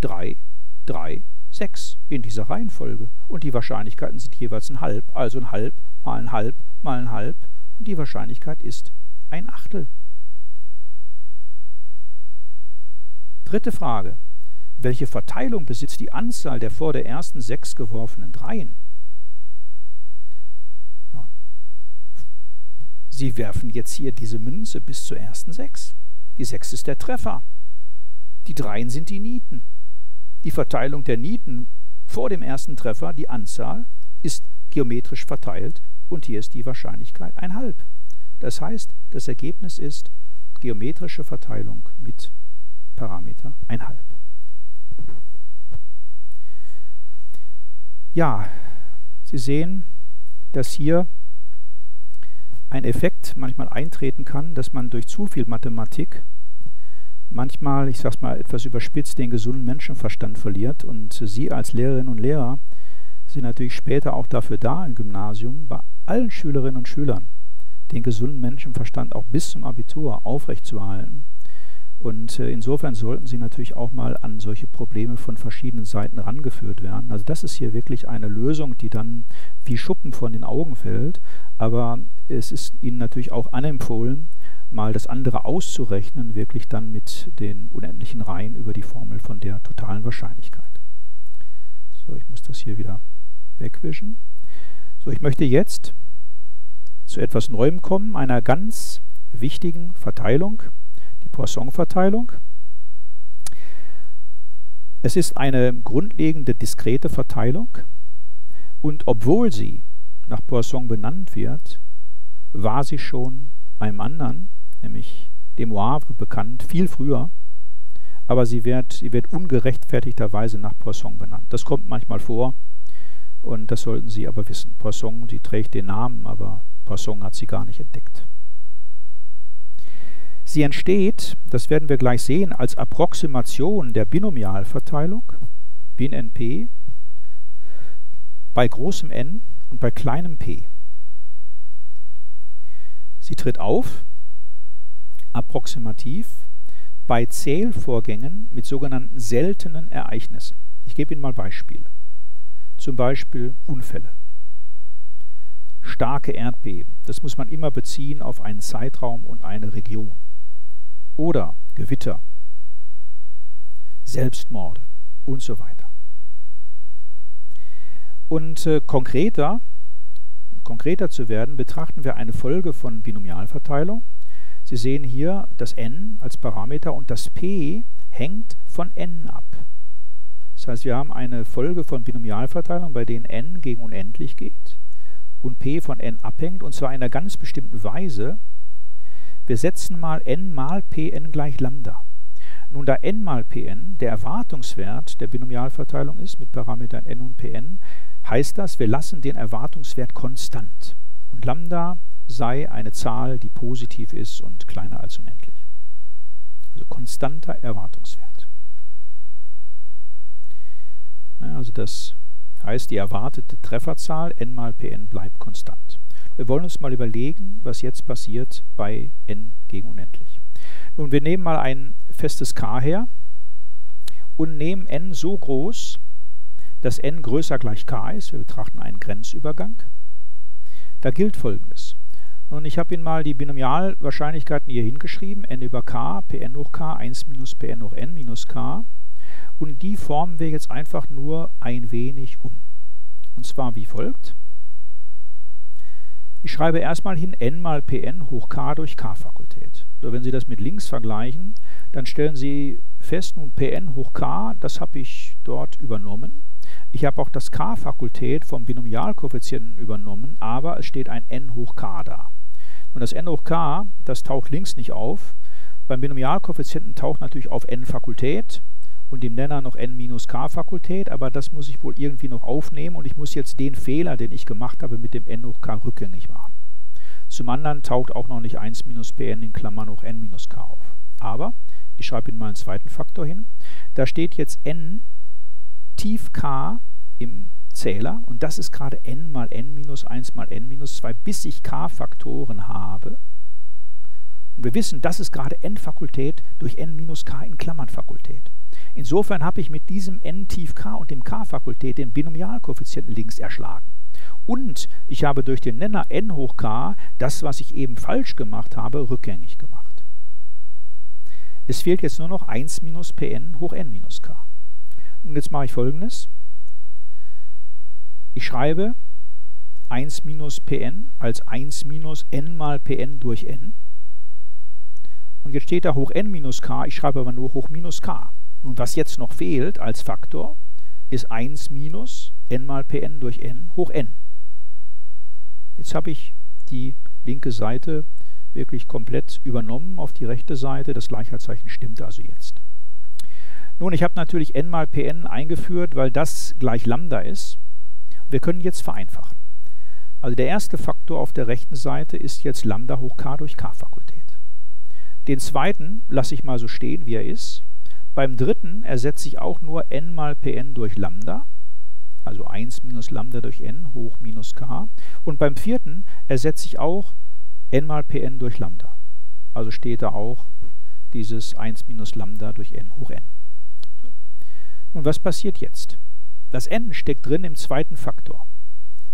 3, 3, 6 in dieser Reihenfolge. Und die Wahrscheinlichkeiten sind jeweils 1/2, also 1/2 mal 1/2 mal 1/2. Und die Wahrscheinlichkeit ist 1/8. Dritte Frage. Welche Verteilung besitzt die Anzahl der vor der ersten 6 geworfenen 3en? Nun, Sie werfen jetzt hier diese Münze bis zur ersten 6. Die 6 ist der Treffer. Die 3en sind die Nieten. Die Verteilung der Nieten vor dem ersten Treffer, die Anzahl, ist geometrisch verteilt und hier ist die Wahrscheinlichkeit 1/2. Das heißt, das Ergebnis ist geometrische Verteilung mit Parameter 1/2. Ja, Sie sehen, dass hier ein Effekt manchmal eintreten kann, dass man durch zu viel Mathematik manchmal, ich sage es mal etwas überspitzt, den gesunden Menschenverstand verliert. Und Sie als Lehrerinnen und Lehrer sind natürlich später auch dafür da im Gymnasium, bei allen Schülerinnen und Schülern den gesunden Menschenverstand auch bis zum Abitur aufrechtzuerhalten. Und insofern sollten Sie natürlich auch mal an solche Probleme von verschiedenen Seiten rangeführt werden. Also das ist hier wirklich eine Lösung, die dann wie Schuppen von den Augen fällt. Aber es ist Ihnen natürlich auch anempfohlen, mal das andere auszurechnen, wirklich dann mit den unendlichen Reihen über die Formel von der totalen Wahrscheinlichkeit. So, ich muss das hier wieder wegwischen. So, ich möchte jetzt zu etwas Neuem kommen, einer ganz wichtigen Verteilung. Poisson-Verteilung. Es ist eine grundlegende diskrete Verteilung und obwohl sie nach Poisson benannt wird, war sie schon einem anderen, nämlich dem Havre, bekannt, viel früher, aber sie wird ungerechtfertigterweise nach Poisson benannt. Das kommt manchmal vor und das sollten Sie aber wissen. Poisson, sie trägt den Namen, aber Poisson hat sie gar nicht entdeckt. Sie entsteht, das werden wir gleich sehen, als Approximation der Binomialverteilung, BinNP, bei großem N und bei kleinem p. Sie tritt auf, approximativ, bei Zählvorgängen mit sogenannten seltenen Ereignissen. Ich gebe Ihnen mal Beispiele. Zum Beispiel Unfälle. Starke Erdbeben, das muss man immer beziehen auf einen Zeitraum und eine Region. Oder Gewitter, Selbstmorde und so weiter. Und konkreter zu werden, betrachten wir eine Folge von Binomialverteilung. Sie sehen hier das n als Parameter und das p hängt von n ab. Das heißt, wir haben eine Folge von Binomialverteilung, bei denen n gegen unendlich geht und p von n abhängt, und zwar in einer ganz bestimmten Weise. Wir setzen mal n mal pn gleich lambda. Nun, da n mal pn der Erwartungswert der Binomialverteilung ist, mit Parametern n und pn, heißt das, wir lassen den Erwartungswert konstant. Und lambda sei eine Zahl, die positiv ist und kleiner als unendlich. Also konstanter Erwartungswert. Also das heißt, die erwartete Trefferzahl n mal pn bleibt konstant. Wir wollen uns mal überlegen, was jetzt passiert bei n gegen unendlich. Nun, wir nehmen mal ein festes k her und nehmen n so groß, dass n größer gleich k ist. Wir betrachten einen Grenzübergang. Da gilt Folgendes. Und ich habe Ihnen mal die Binomialwahrscheinlichkeiten hier hingeschrieben. n über k, pn hoch k, 1 minus pn hoch n minus k. Und die formen wir jetzt einfach nur ein wenig um. Und zwar wie folgt. Ich schreibe erstmal hin n mal pn hoch k durch k-Fakultät. So, wenn Sie das mit links vergleichen, dann stellen Sie fest, nun pn hoch k, das habe ich dort übernommen. Ich habe auch das k-Fakultät vom Binomialkoeffizienten übernommen, aber es steht ein n hoch k da. Und das n hoch k, das taucht links nicht auf. Beim Binomialkoeffizienten taucht natürlich auf n-Fakultät und dem Nenner noch n minus k-Fakultät, aber das muss ich wohl irgendwie noch aufnehmen und ich muss jetzt den Fehler, den ich gemacht habe, mit dem n hoch k rückgängig machen. Zum anderen taucht auch noch nicht 1 minus pn in Klammern hoch n minus k auf. Aber ich schreibe Ihnen mal einen zweiten Faktor hin. Da steht jetzt n tief k im Zähler und das ist gerade n mal n minus 1 mal n minus 2, bis ich k-Faktoren habe. Und wir wissen, das ist gerade n-Fakultät durch n minus k in Klammern-Fakultät. Insofern habe ich mit diesem n tief k und dem k-Fakultät den Binomialkoeffizienten links erschlagen. Und ich habe durch den Nenner n hoch k das, was ich eben falsch gemacht habe, rückgängig gemacht. Es fehlt jetzt nur noch 1 minus pn hoch n minus k. Und jetzt mache ich Folgendes. Ich schreibe 1 minus pn als 1 minus n mal pn durch n. Und jetzt steht da hoch n minus k, ich schreibe aber nur hoch minus k. Und was jetzt noch fehlt als Faktor, ist 1 minus n mal pn durch n hoch n. Jetzt habe ich die linke Seite wirklich komplett übernommen auf die rechte Seite. Das Gleichheitszeichen stimmt also jetzt. Nun, ich habe natürlich n mal pn eingeführt, weil das gleich lambda ist. Wir können jetzt vereinfachen. Also der erste Faktor auf der rechten Seite ist jetzt lambda hoch k durch k-Fakultät. Den zweiten lasse ich mal so stehen, wie er ist. Beim dritten ersetze ich auch nur n mal pn durch lambda, also 1 minus lambda durch n hoch minus k. Und beim vierten ersetze ich auch n mal pn durch lambda. Also steht da auch dieses 1 minus lambda durch n hoch n. Und was passiert jetzt? Das n steckt drin im zweiten Faktor.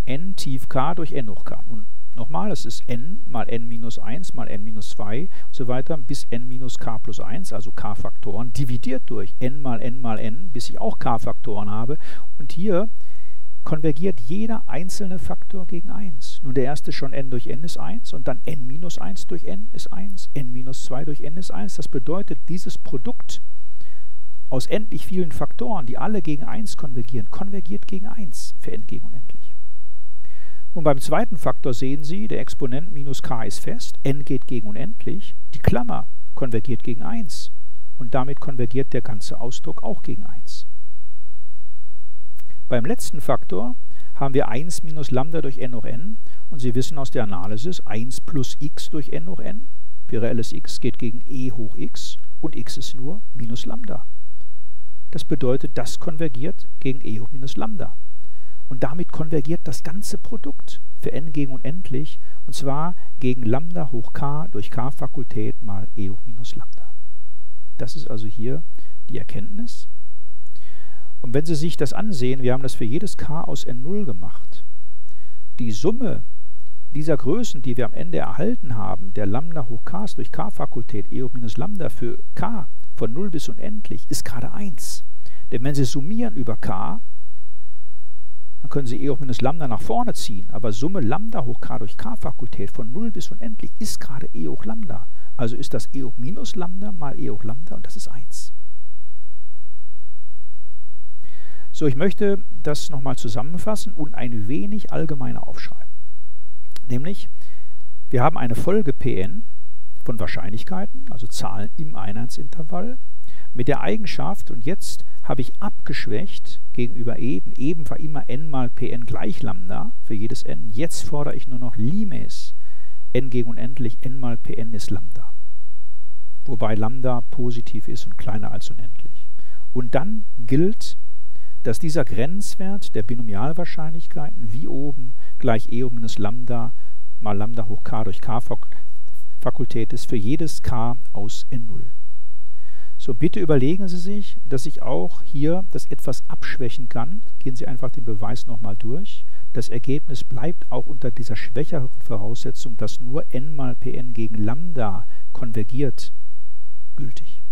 n tief k durch n hoch k. Und nochmal, das ist n mal n minus 1 mal n minus 2 und so weiter bis n minus k plus 1, also k-Faktoren, dividiert durch n mal n mal n, bis ich auch k-Faktoren habe. Und hier konvergiert jeder einzelne Faktor gegen 1. Nun, der erste schon n durch n ist 1 und dann n minus 1 durch n ist 1, n minus 2 durch n ist 1. Das bedeutet, dieses Produkt aus endlich vielen Faktoren, die alle gegen 1 konvergieren, konvergiert gegen 1 für n gegen unendlich. Nun, beim zweiten Faktor sehen Sie, der Exponent minus k ist fest, n geht gegen unendlich, die Klammer konvergiert gegen 1 und damit konvergiert der ganze Ausdruck auch gegen 1. Beim letzten Faktor haben wir 1 minus lambda durch n hoch n und Sie wissen aus der Analysis, 1 plus x durch n hoch n, für reelles x geht gegen e hoch x und x ist nur minus lambda. Das bedeutet, das konvergiert gegen e hoch minus lambda. Und damit konvergiert das ganze Produkt für n gegen unendlich, und zwar gegen lambda hoch k durch k-Fakultät mal e hoch minus lambda. Das ist also hier die Erkenntnis. Und wenn Sie sich das ansehen, wir haben das für jedes k aus n0 gemacht. Die Summe dieser Größen, die wir am Ende erhalten haben, der lambda hoch k durch k-Fakultät e hoch minus lambda für k, von 0 bis unendlich, ist gerade 1. Denn wenn Sie summieren über k, dann können Sie e hoch minus lambda nach vorne ziehen, aber Summe lambda hoch k durch k-Fakultät von 0 bis unendlich ist gerade e hoch lambda. Also ist das e hoch minus lambda mal e hoch lambda und das ist 1. So, ich möchte das nochmal zusammenfassen und ein wenig allgemeiner aufschreiben. nämlich wir haben eine Folge Pn von Wahrscheinlichkeiten, also Zahlen im Einheitsintervall, mit der Eigenschaft, und jetzt habe ich abgeschwächt gegenüber eben war immer n mal Pn gleich Lambda für jedes n, jetzt fordere ich nur noch Limes n gegen unendlich, n mal Pn ist Lambda. Wobei Lambda positiv ist und kleiner als unendlich. Und dann gilt, dass dieser Grenzwert der Binomialwahrscheinlichkeiten wie oben gleich e hoch minus Lambda mal Lambda hoch k durch k-Fakultät ist für jedes k aus N0. So, bitte überlegen Sie sich, dass ich auch hier das etwas abschwächen kann. Gehen Sie einfach den Beweis nochmal durch. Das Ergebnis bleibt auch unter dieser schwächeren Voraussetzung, dass nur n mal Pn gegen Lambda konvergiert, gültig.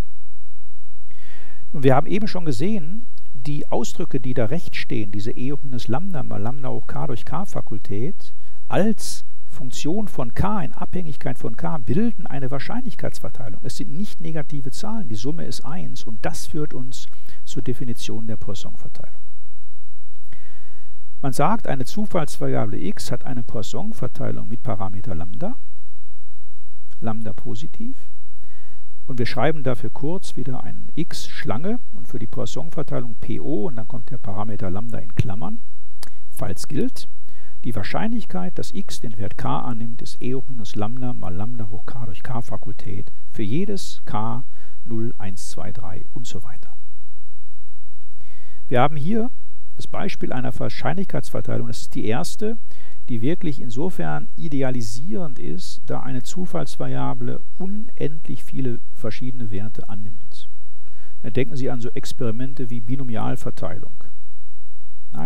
Und wir haben eben schon gesehen, die Ausdrücke, die da rechts stehen, diese e hoch minus Lambda mal Lambda hoch k durch k-Fakultät, als Funktion von k, in Abhängigkeit von k, bilden eine Wahrscheinlichkeitsverteilung. Es sind nicht negative Zahlen, die Summe ist 1 und das führt uns zur Definition der Poisson-Verteilung. Man sagt, eine Zufallsvariable x hat eine Poisson-Verteilung mit Parameter Lambda, Lambda positiv, und wir schreiben dafür kurz wieder einen x-Schlange und für die Poisson-Verteilung PO und dann kommt der Parameter Lambda in Klammern, falls gilt, die Wahrscheinlichkeit, dass x den Wert k annimmt, ist e hoch minus Lambda mal Lambda hoch k durch k-Fakultät für jedes k 0, 1, 2, 3 und so weiter. Wir haben hier das Beispiel einer Wahrscheinlichkeitsverteilung. Das ist die erste, die wirklich insofern idealisierend ist, da eine Zufallsvariable unendlich viele verschiedene Werte annimmt. Da denken Sie an so Experimente wie Binomialverteilung.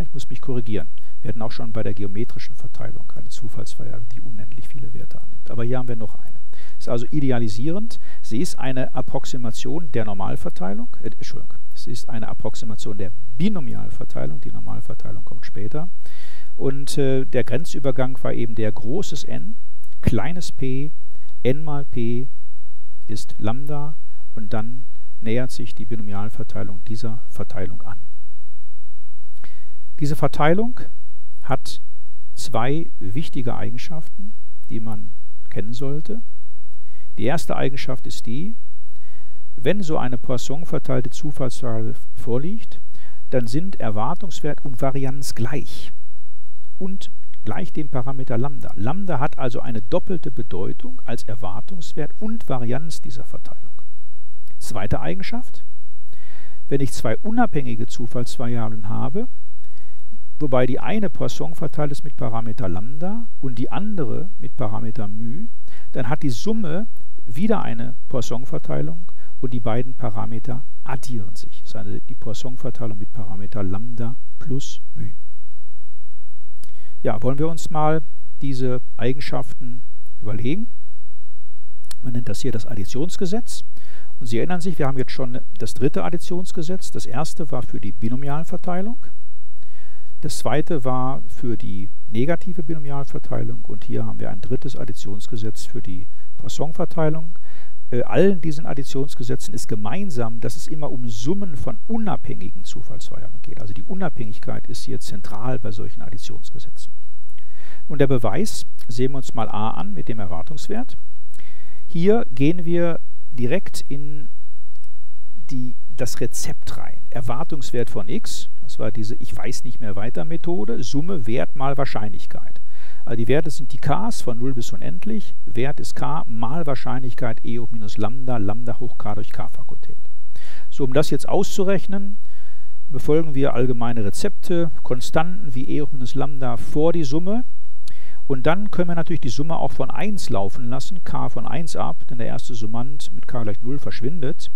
Ich muss mich korrigieren. Wir hatten auch schon bei der geometrischen Verteilung eine Zufallsvariable, die unendlich viele Werte annimmt. Aber hier haben wir noch eine. Das ist also idealisierend. Sie ist eine Approximation der Normalverteilung. Entschuldigung, es ist eine Approximation der Binomialverteilung. Die Normalverteilung kommt später. Und der Grenzübergang war eben der großes N, kleines p, n mal p ist Lambda und dann nähert sich die Binomialverteilung dieser Verteilung an. Diese Verteilung hat zwei wichtige Eigenschaften, die man kennen sollte. Die erste Eigenschaft ist die, wenn so eine Poisson-verteilte Zufallsvariable vorliegt, dann sind Erwartungswert und Varianz gleich und gleich dem Parameter Lambda. Lambda hat also eine doppelte Bedeutung als Erwartungswert und Varianz dieser Verteilung. Zweite Eigenschaft, wenn ich zwei unabhängige Zufallsvariablen habe, wobei die eine Poisson verteilt ist mit Parameter Lambda und die andere mit Parameter μ, dann hat die Summe wieder eine Poisson-Verteilung und die beiden Parameter addieren sich. Das ist also die Poisson-Verteilung mit Parameter Lambda plus μ. Ja, wollen wir uns mal diese Eigenschaften überlegen. Man nennt das hier das Additionsgesetz. Und Sie erinnern sich, wir haben jetzt schon das dritte Additionsgesetz. Das erste war für die Binomialverteilung. Das zweite war für die negative Binomialverteilung und hier haben wir ein drittes Additionsgesetz für die Poisson-Verteilung. Allen diesen Additionsgesetzen ist gemeinsam, dass es immer um Summen von unabhängigen Zufallsvariablen geht. Also die Unabhängigkeit ist hier zentral bei solchen Additionsgesetzen. Und der Beweis sehen wir uns mal a an mit dem Erwartungswert. Hier gehen wir direkt in das Rezept rein. Erwartungswert von x. Das war diese Ich-weiß-nicht-mehr-weiter-Methode, Summe Wert mal Wahrscheinlichkeit. Also die Werte sind die k's von 0 bis unendlich, Wert ist k mal Wahrscheinlichkeit e hoch minus Lambda, Lambda hoch k durch k-Fakultät. So, um das jetzt auszurechnen, befolgen wir allgemeine Rezepte, Konstanten wie e hoch minus Lambda vor die Summe und dann können wir natürlich die Summe auch von 1 laufen lassen, k von 1 ab, denn der erste Summand mit k gleich 0 verschwindet.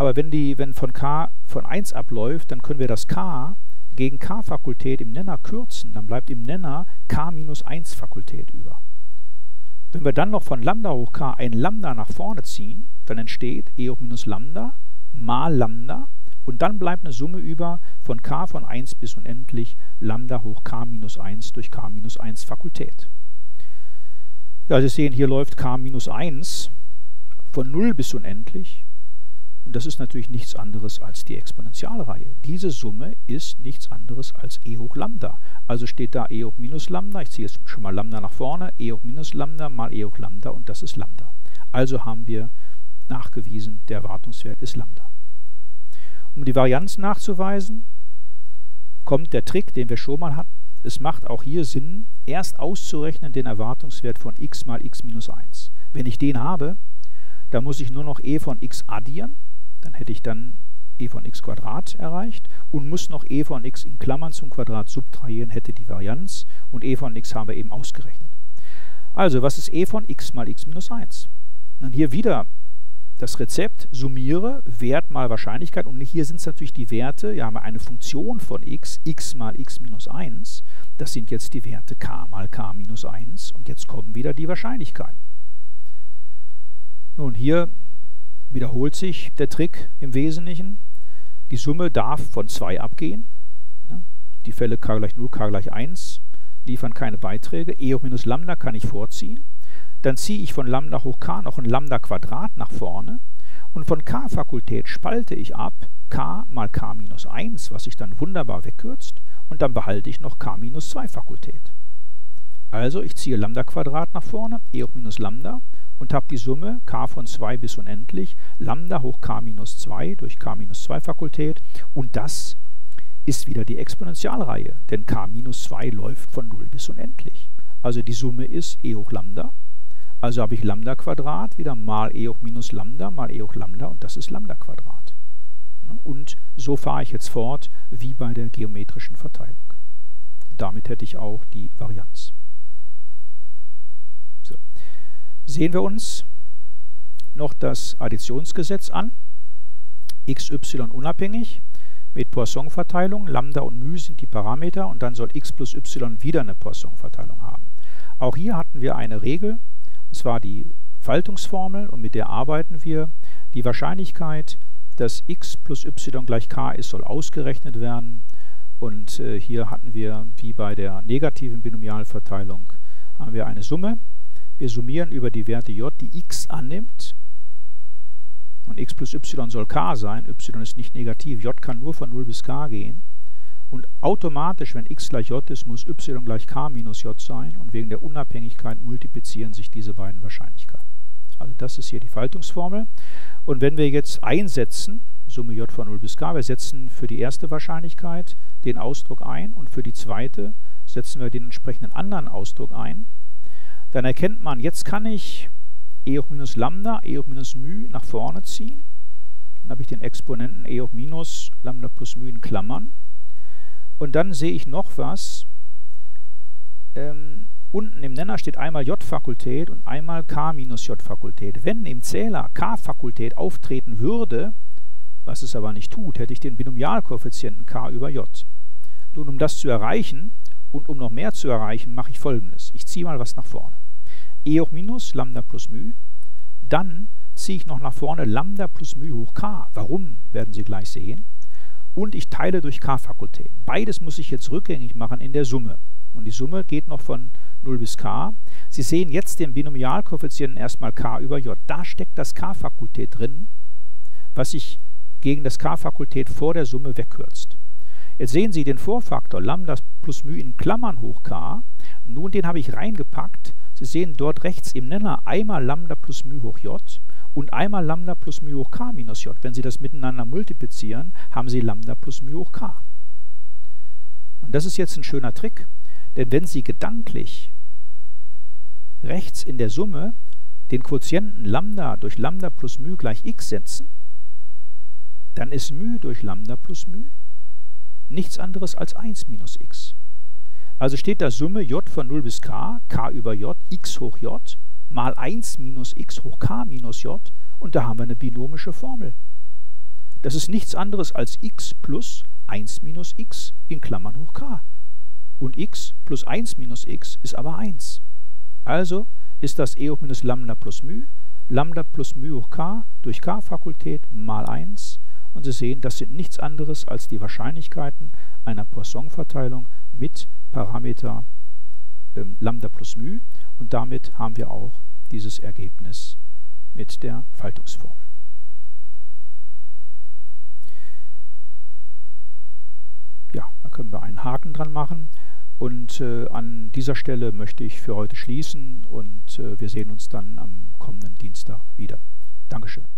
Aber wenn von k von 1 abläuft, dann können wir das k gegen k-Fakultät im Nenner kürzen. Dann bleibt im Nenner k minus 1-Fakultät über. Wenn wir dann noch von Lambda hoch k ein Lambda nach vorne ziehen, dann entsteht e hoch minus Lambda mal Lambda. Und dann bleibt eine Summe über von k von 1 bis unendlich Lambda hoch k minus 1 durch k minus 1-Fakultät. Ja, Sie sehen, hier läuft k minus 1 von 0 bis unendlich. Und das ist natürlich nichts anderes als die Exponentialreihe. Diese Summe ist nichts anderes als e hoch lambda. Also steht da e hoch minus lambda, ich ziehe jetzt schon mal lambda nach vorne, e hoch minus lambda mal e hoch lambda und das ist lambda. Also haben wir nachgewiesen, der Erwartungswert ist lambda. Um die Varianz nachzuweisen, kommt der Trick, den wir schon mal hatten. Es macht auch hier Sinn, erst auszurechnen den Erwartungswert von x mal x minus 1. Wenn ich den habe, dann muss ich nur noch e von x addieren, dann hätte ich dann e von x Quadrat erreicht und muss noch e von x in Klammern zum Quadrat subtrahieren, hätte die Varianz und e von x haben wir eben ausgerechnet. Also, was ist e von x mal x minus 1? Dann hier wieder das Rezept, summiere Wert mal Wahrscheinlichkeit und hier sind es natürlich die Werte, ja, haben wir eine Funktion von x, x mal x minus 1, das sind jetzt die Werte k mal k minus 1 und jetzt kommen wieder die Wahrscheinlichkeiten. Nun, hier wiederholt sich der Trick im Wesentlichen, die Summe darf von 2 abgehen, die Fälle k gleich 0, k gleich 1 liefern keine Beiträge, e hoch minus lambda kann ich vorziehen. Dann ziehe ich von Lambda hoch k noch ein Lambda-Quadrat nach vorne und von k-Fakultät spalte ich ab k mal k minus 1, was sich dann wunderbar wegkürzt und dann behalte ich noch k minus 2-Fakultät. Also ich ziehe Lambda-Quadrat nach vorne, e hoch minus Lambda und habe die Summe k von 2 bis unendlich, Lambda hoch k minus 2 durch k minus 2-Fakultät und das ist wieder die Exponentialreihe, denn k minus 2 läuft von 0 bis unendlich. Also die Summe ist e hoch Lambda. Also habe ich Lambda Quadrat wieder mal e hoch minus Lambda mal e hoch Lambda und das ist Lambda Quadrat. Und so fahre ich jetzt fort wie bei der geometrischen Verteilung. Damit hätte ich auch die Varianz. So. Sehen wir uns noch das Additionsgesetz an. xy unabhängig mit Poisson-Verteilung, Lambda und μ sind die Parameter und dann soll x plus y wieder eine Poisson-Verteilung haben. Auch hier hatten wir eine Regel, und zwar die Faltungsformel und mit der arbeiten wir. Die Wahrscheinlichkeit, dass x plus y gleich k ist, soll ausgerechnet werden. Und hier hatten wir, wie bei der negativen Binomialverteilung, haben wir eine Summe. Wir summieren über die Werte j, die x annimmt. Und x plus y soll k sein. Y ist nicht negativ, j kann nur von 0 bis k gehen. Und automatisch, wenn x gleich j ist, muss y gleich k minus j sein und wegen der Unabhängigkeit multiplizieren sich diese beiden Wahrscheinlichkeiten. Also das ist hier die Faltungsformel. Und wenn wir jetzt einsetzen, Summe j von 0 bis k, wir setzen für die erste Wahrscheinlichkeit den Ausdruck ein und für die zweite setzen wir den entsprechenden anderen Ausdruck ein, dann erkennt man, jetzt kann ich e hoch minus lambda, e hoch minus μ nach vorne ziehen. Dann habe ich den Exponenten e hoch minus lambda plus μ in Klammern. Und dann sehe ich noch was, unten im Nenner steht einmal J-Fakultät und einmal K minus J-Fakultät. Wenn im Zähler K-Fakultät auftreten würde, was es aber nicht tut, hätte ich den Binomialkoeffizienten K über J. Nun, um das zu erreichen und um noch mehr zu erreichen, mache ich Folgendes. Ich ziehe mal was nach vorne. E hoch minus Lambda plus μ, dann ziehe ich noch nach vorne Lambda plus μ hoch K. Warum, werden Sie gleich sehen. Und ich teile durch k-Fakultät. Beides muss ich jetzt rückgängig machen in der Summe. Und die Summe geht noch von 0 bis k. Sie sehen jetzt den Binomialkoeffizienten erstmal k über j. Da steckt das k-Fakultät drin, was sich gegen das k-Fakultät vor der Summe wegkürzt. Jetzt sehen Sie den Vorfaktor Lambda plus μ in Klammern hoch k. Nun, den habe ich reingepackt. Sie sehen dort rechts im Nenner einmal Lambda plus μ hoch j und einmal Lambda plus μ hoch k minus j. Wenn Sie das miteinander multiplizieren, haben Sie Lambda plus μ hoch k. Und das ist jetzt ein schöner Trick, denn wenn Sie gedanklich rechts in der Summe den Quotienten Lambda durch Lambda plus μ gleich x setzen, dann ist μ durch Lambda plus μ nichts anderes als 1 minus x. Also steht da Summe j von 0 bis k, k über j, x hoch j, mal 1 minus x hoch k minus j und da haben wir eine binomische Formel. Das ist nichts anderes als x plus 1 minus x in Klammern hoch k. Und x plus 1 minus x ist aber 1. Also ist das e hoch minus lambda plus μ hoch k durch k-Fakultät mal 1. Und Sie sehen, das sind nichts anderes als die Wahrscheinlichkeiten einer Poisson-Verteilung mit Parameter Lambda plus μ und damit haben wir auch dieses Ergebnis mit der Faltungsformel. Ja, da können wir einen Haken dran machen. Und an dieser Stelle möchte ich für heute schließen und wir sehen uns dann am kommenden Dienstag wieder. Dankeschön.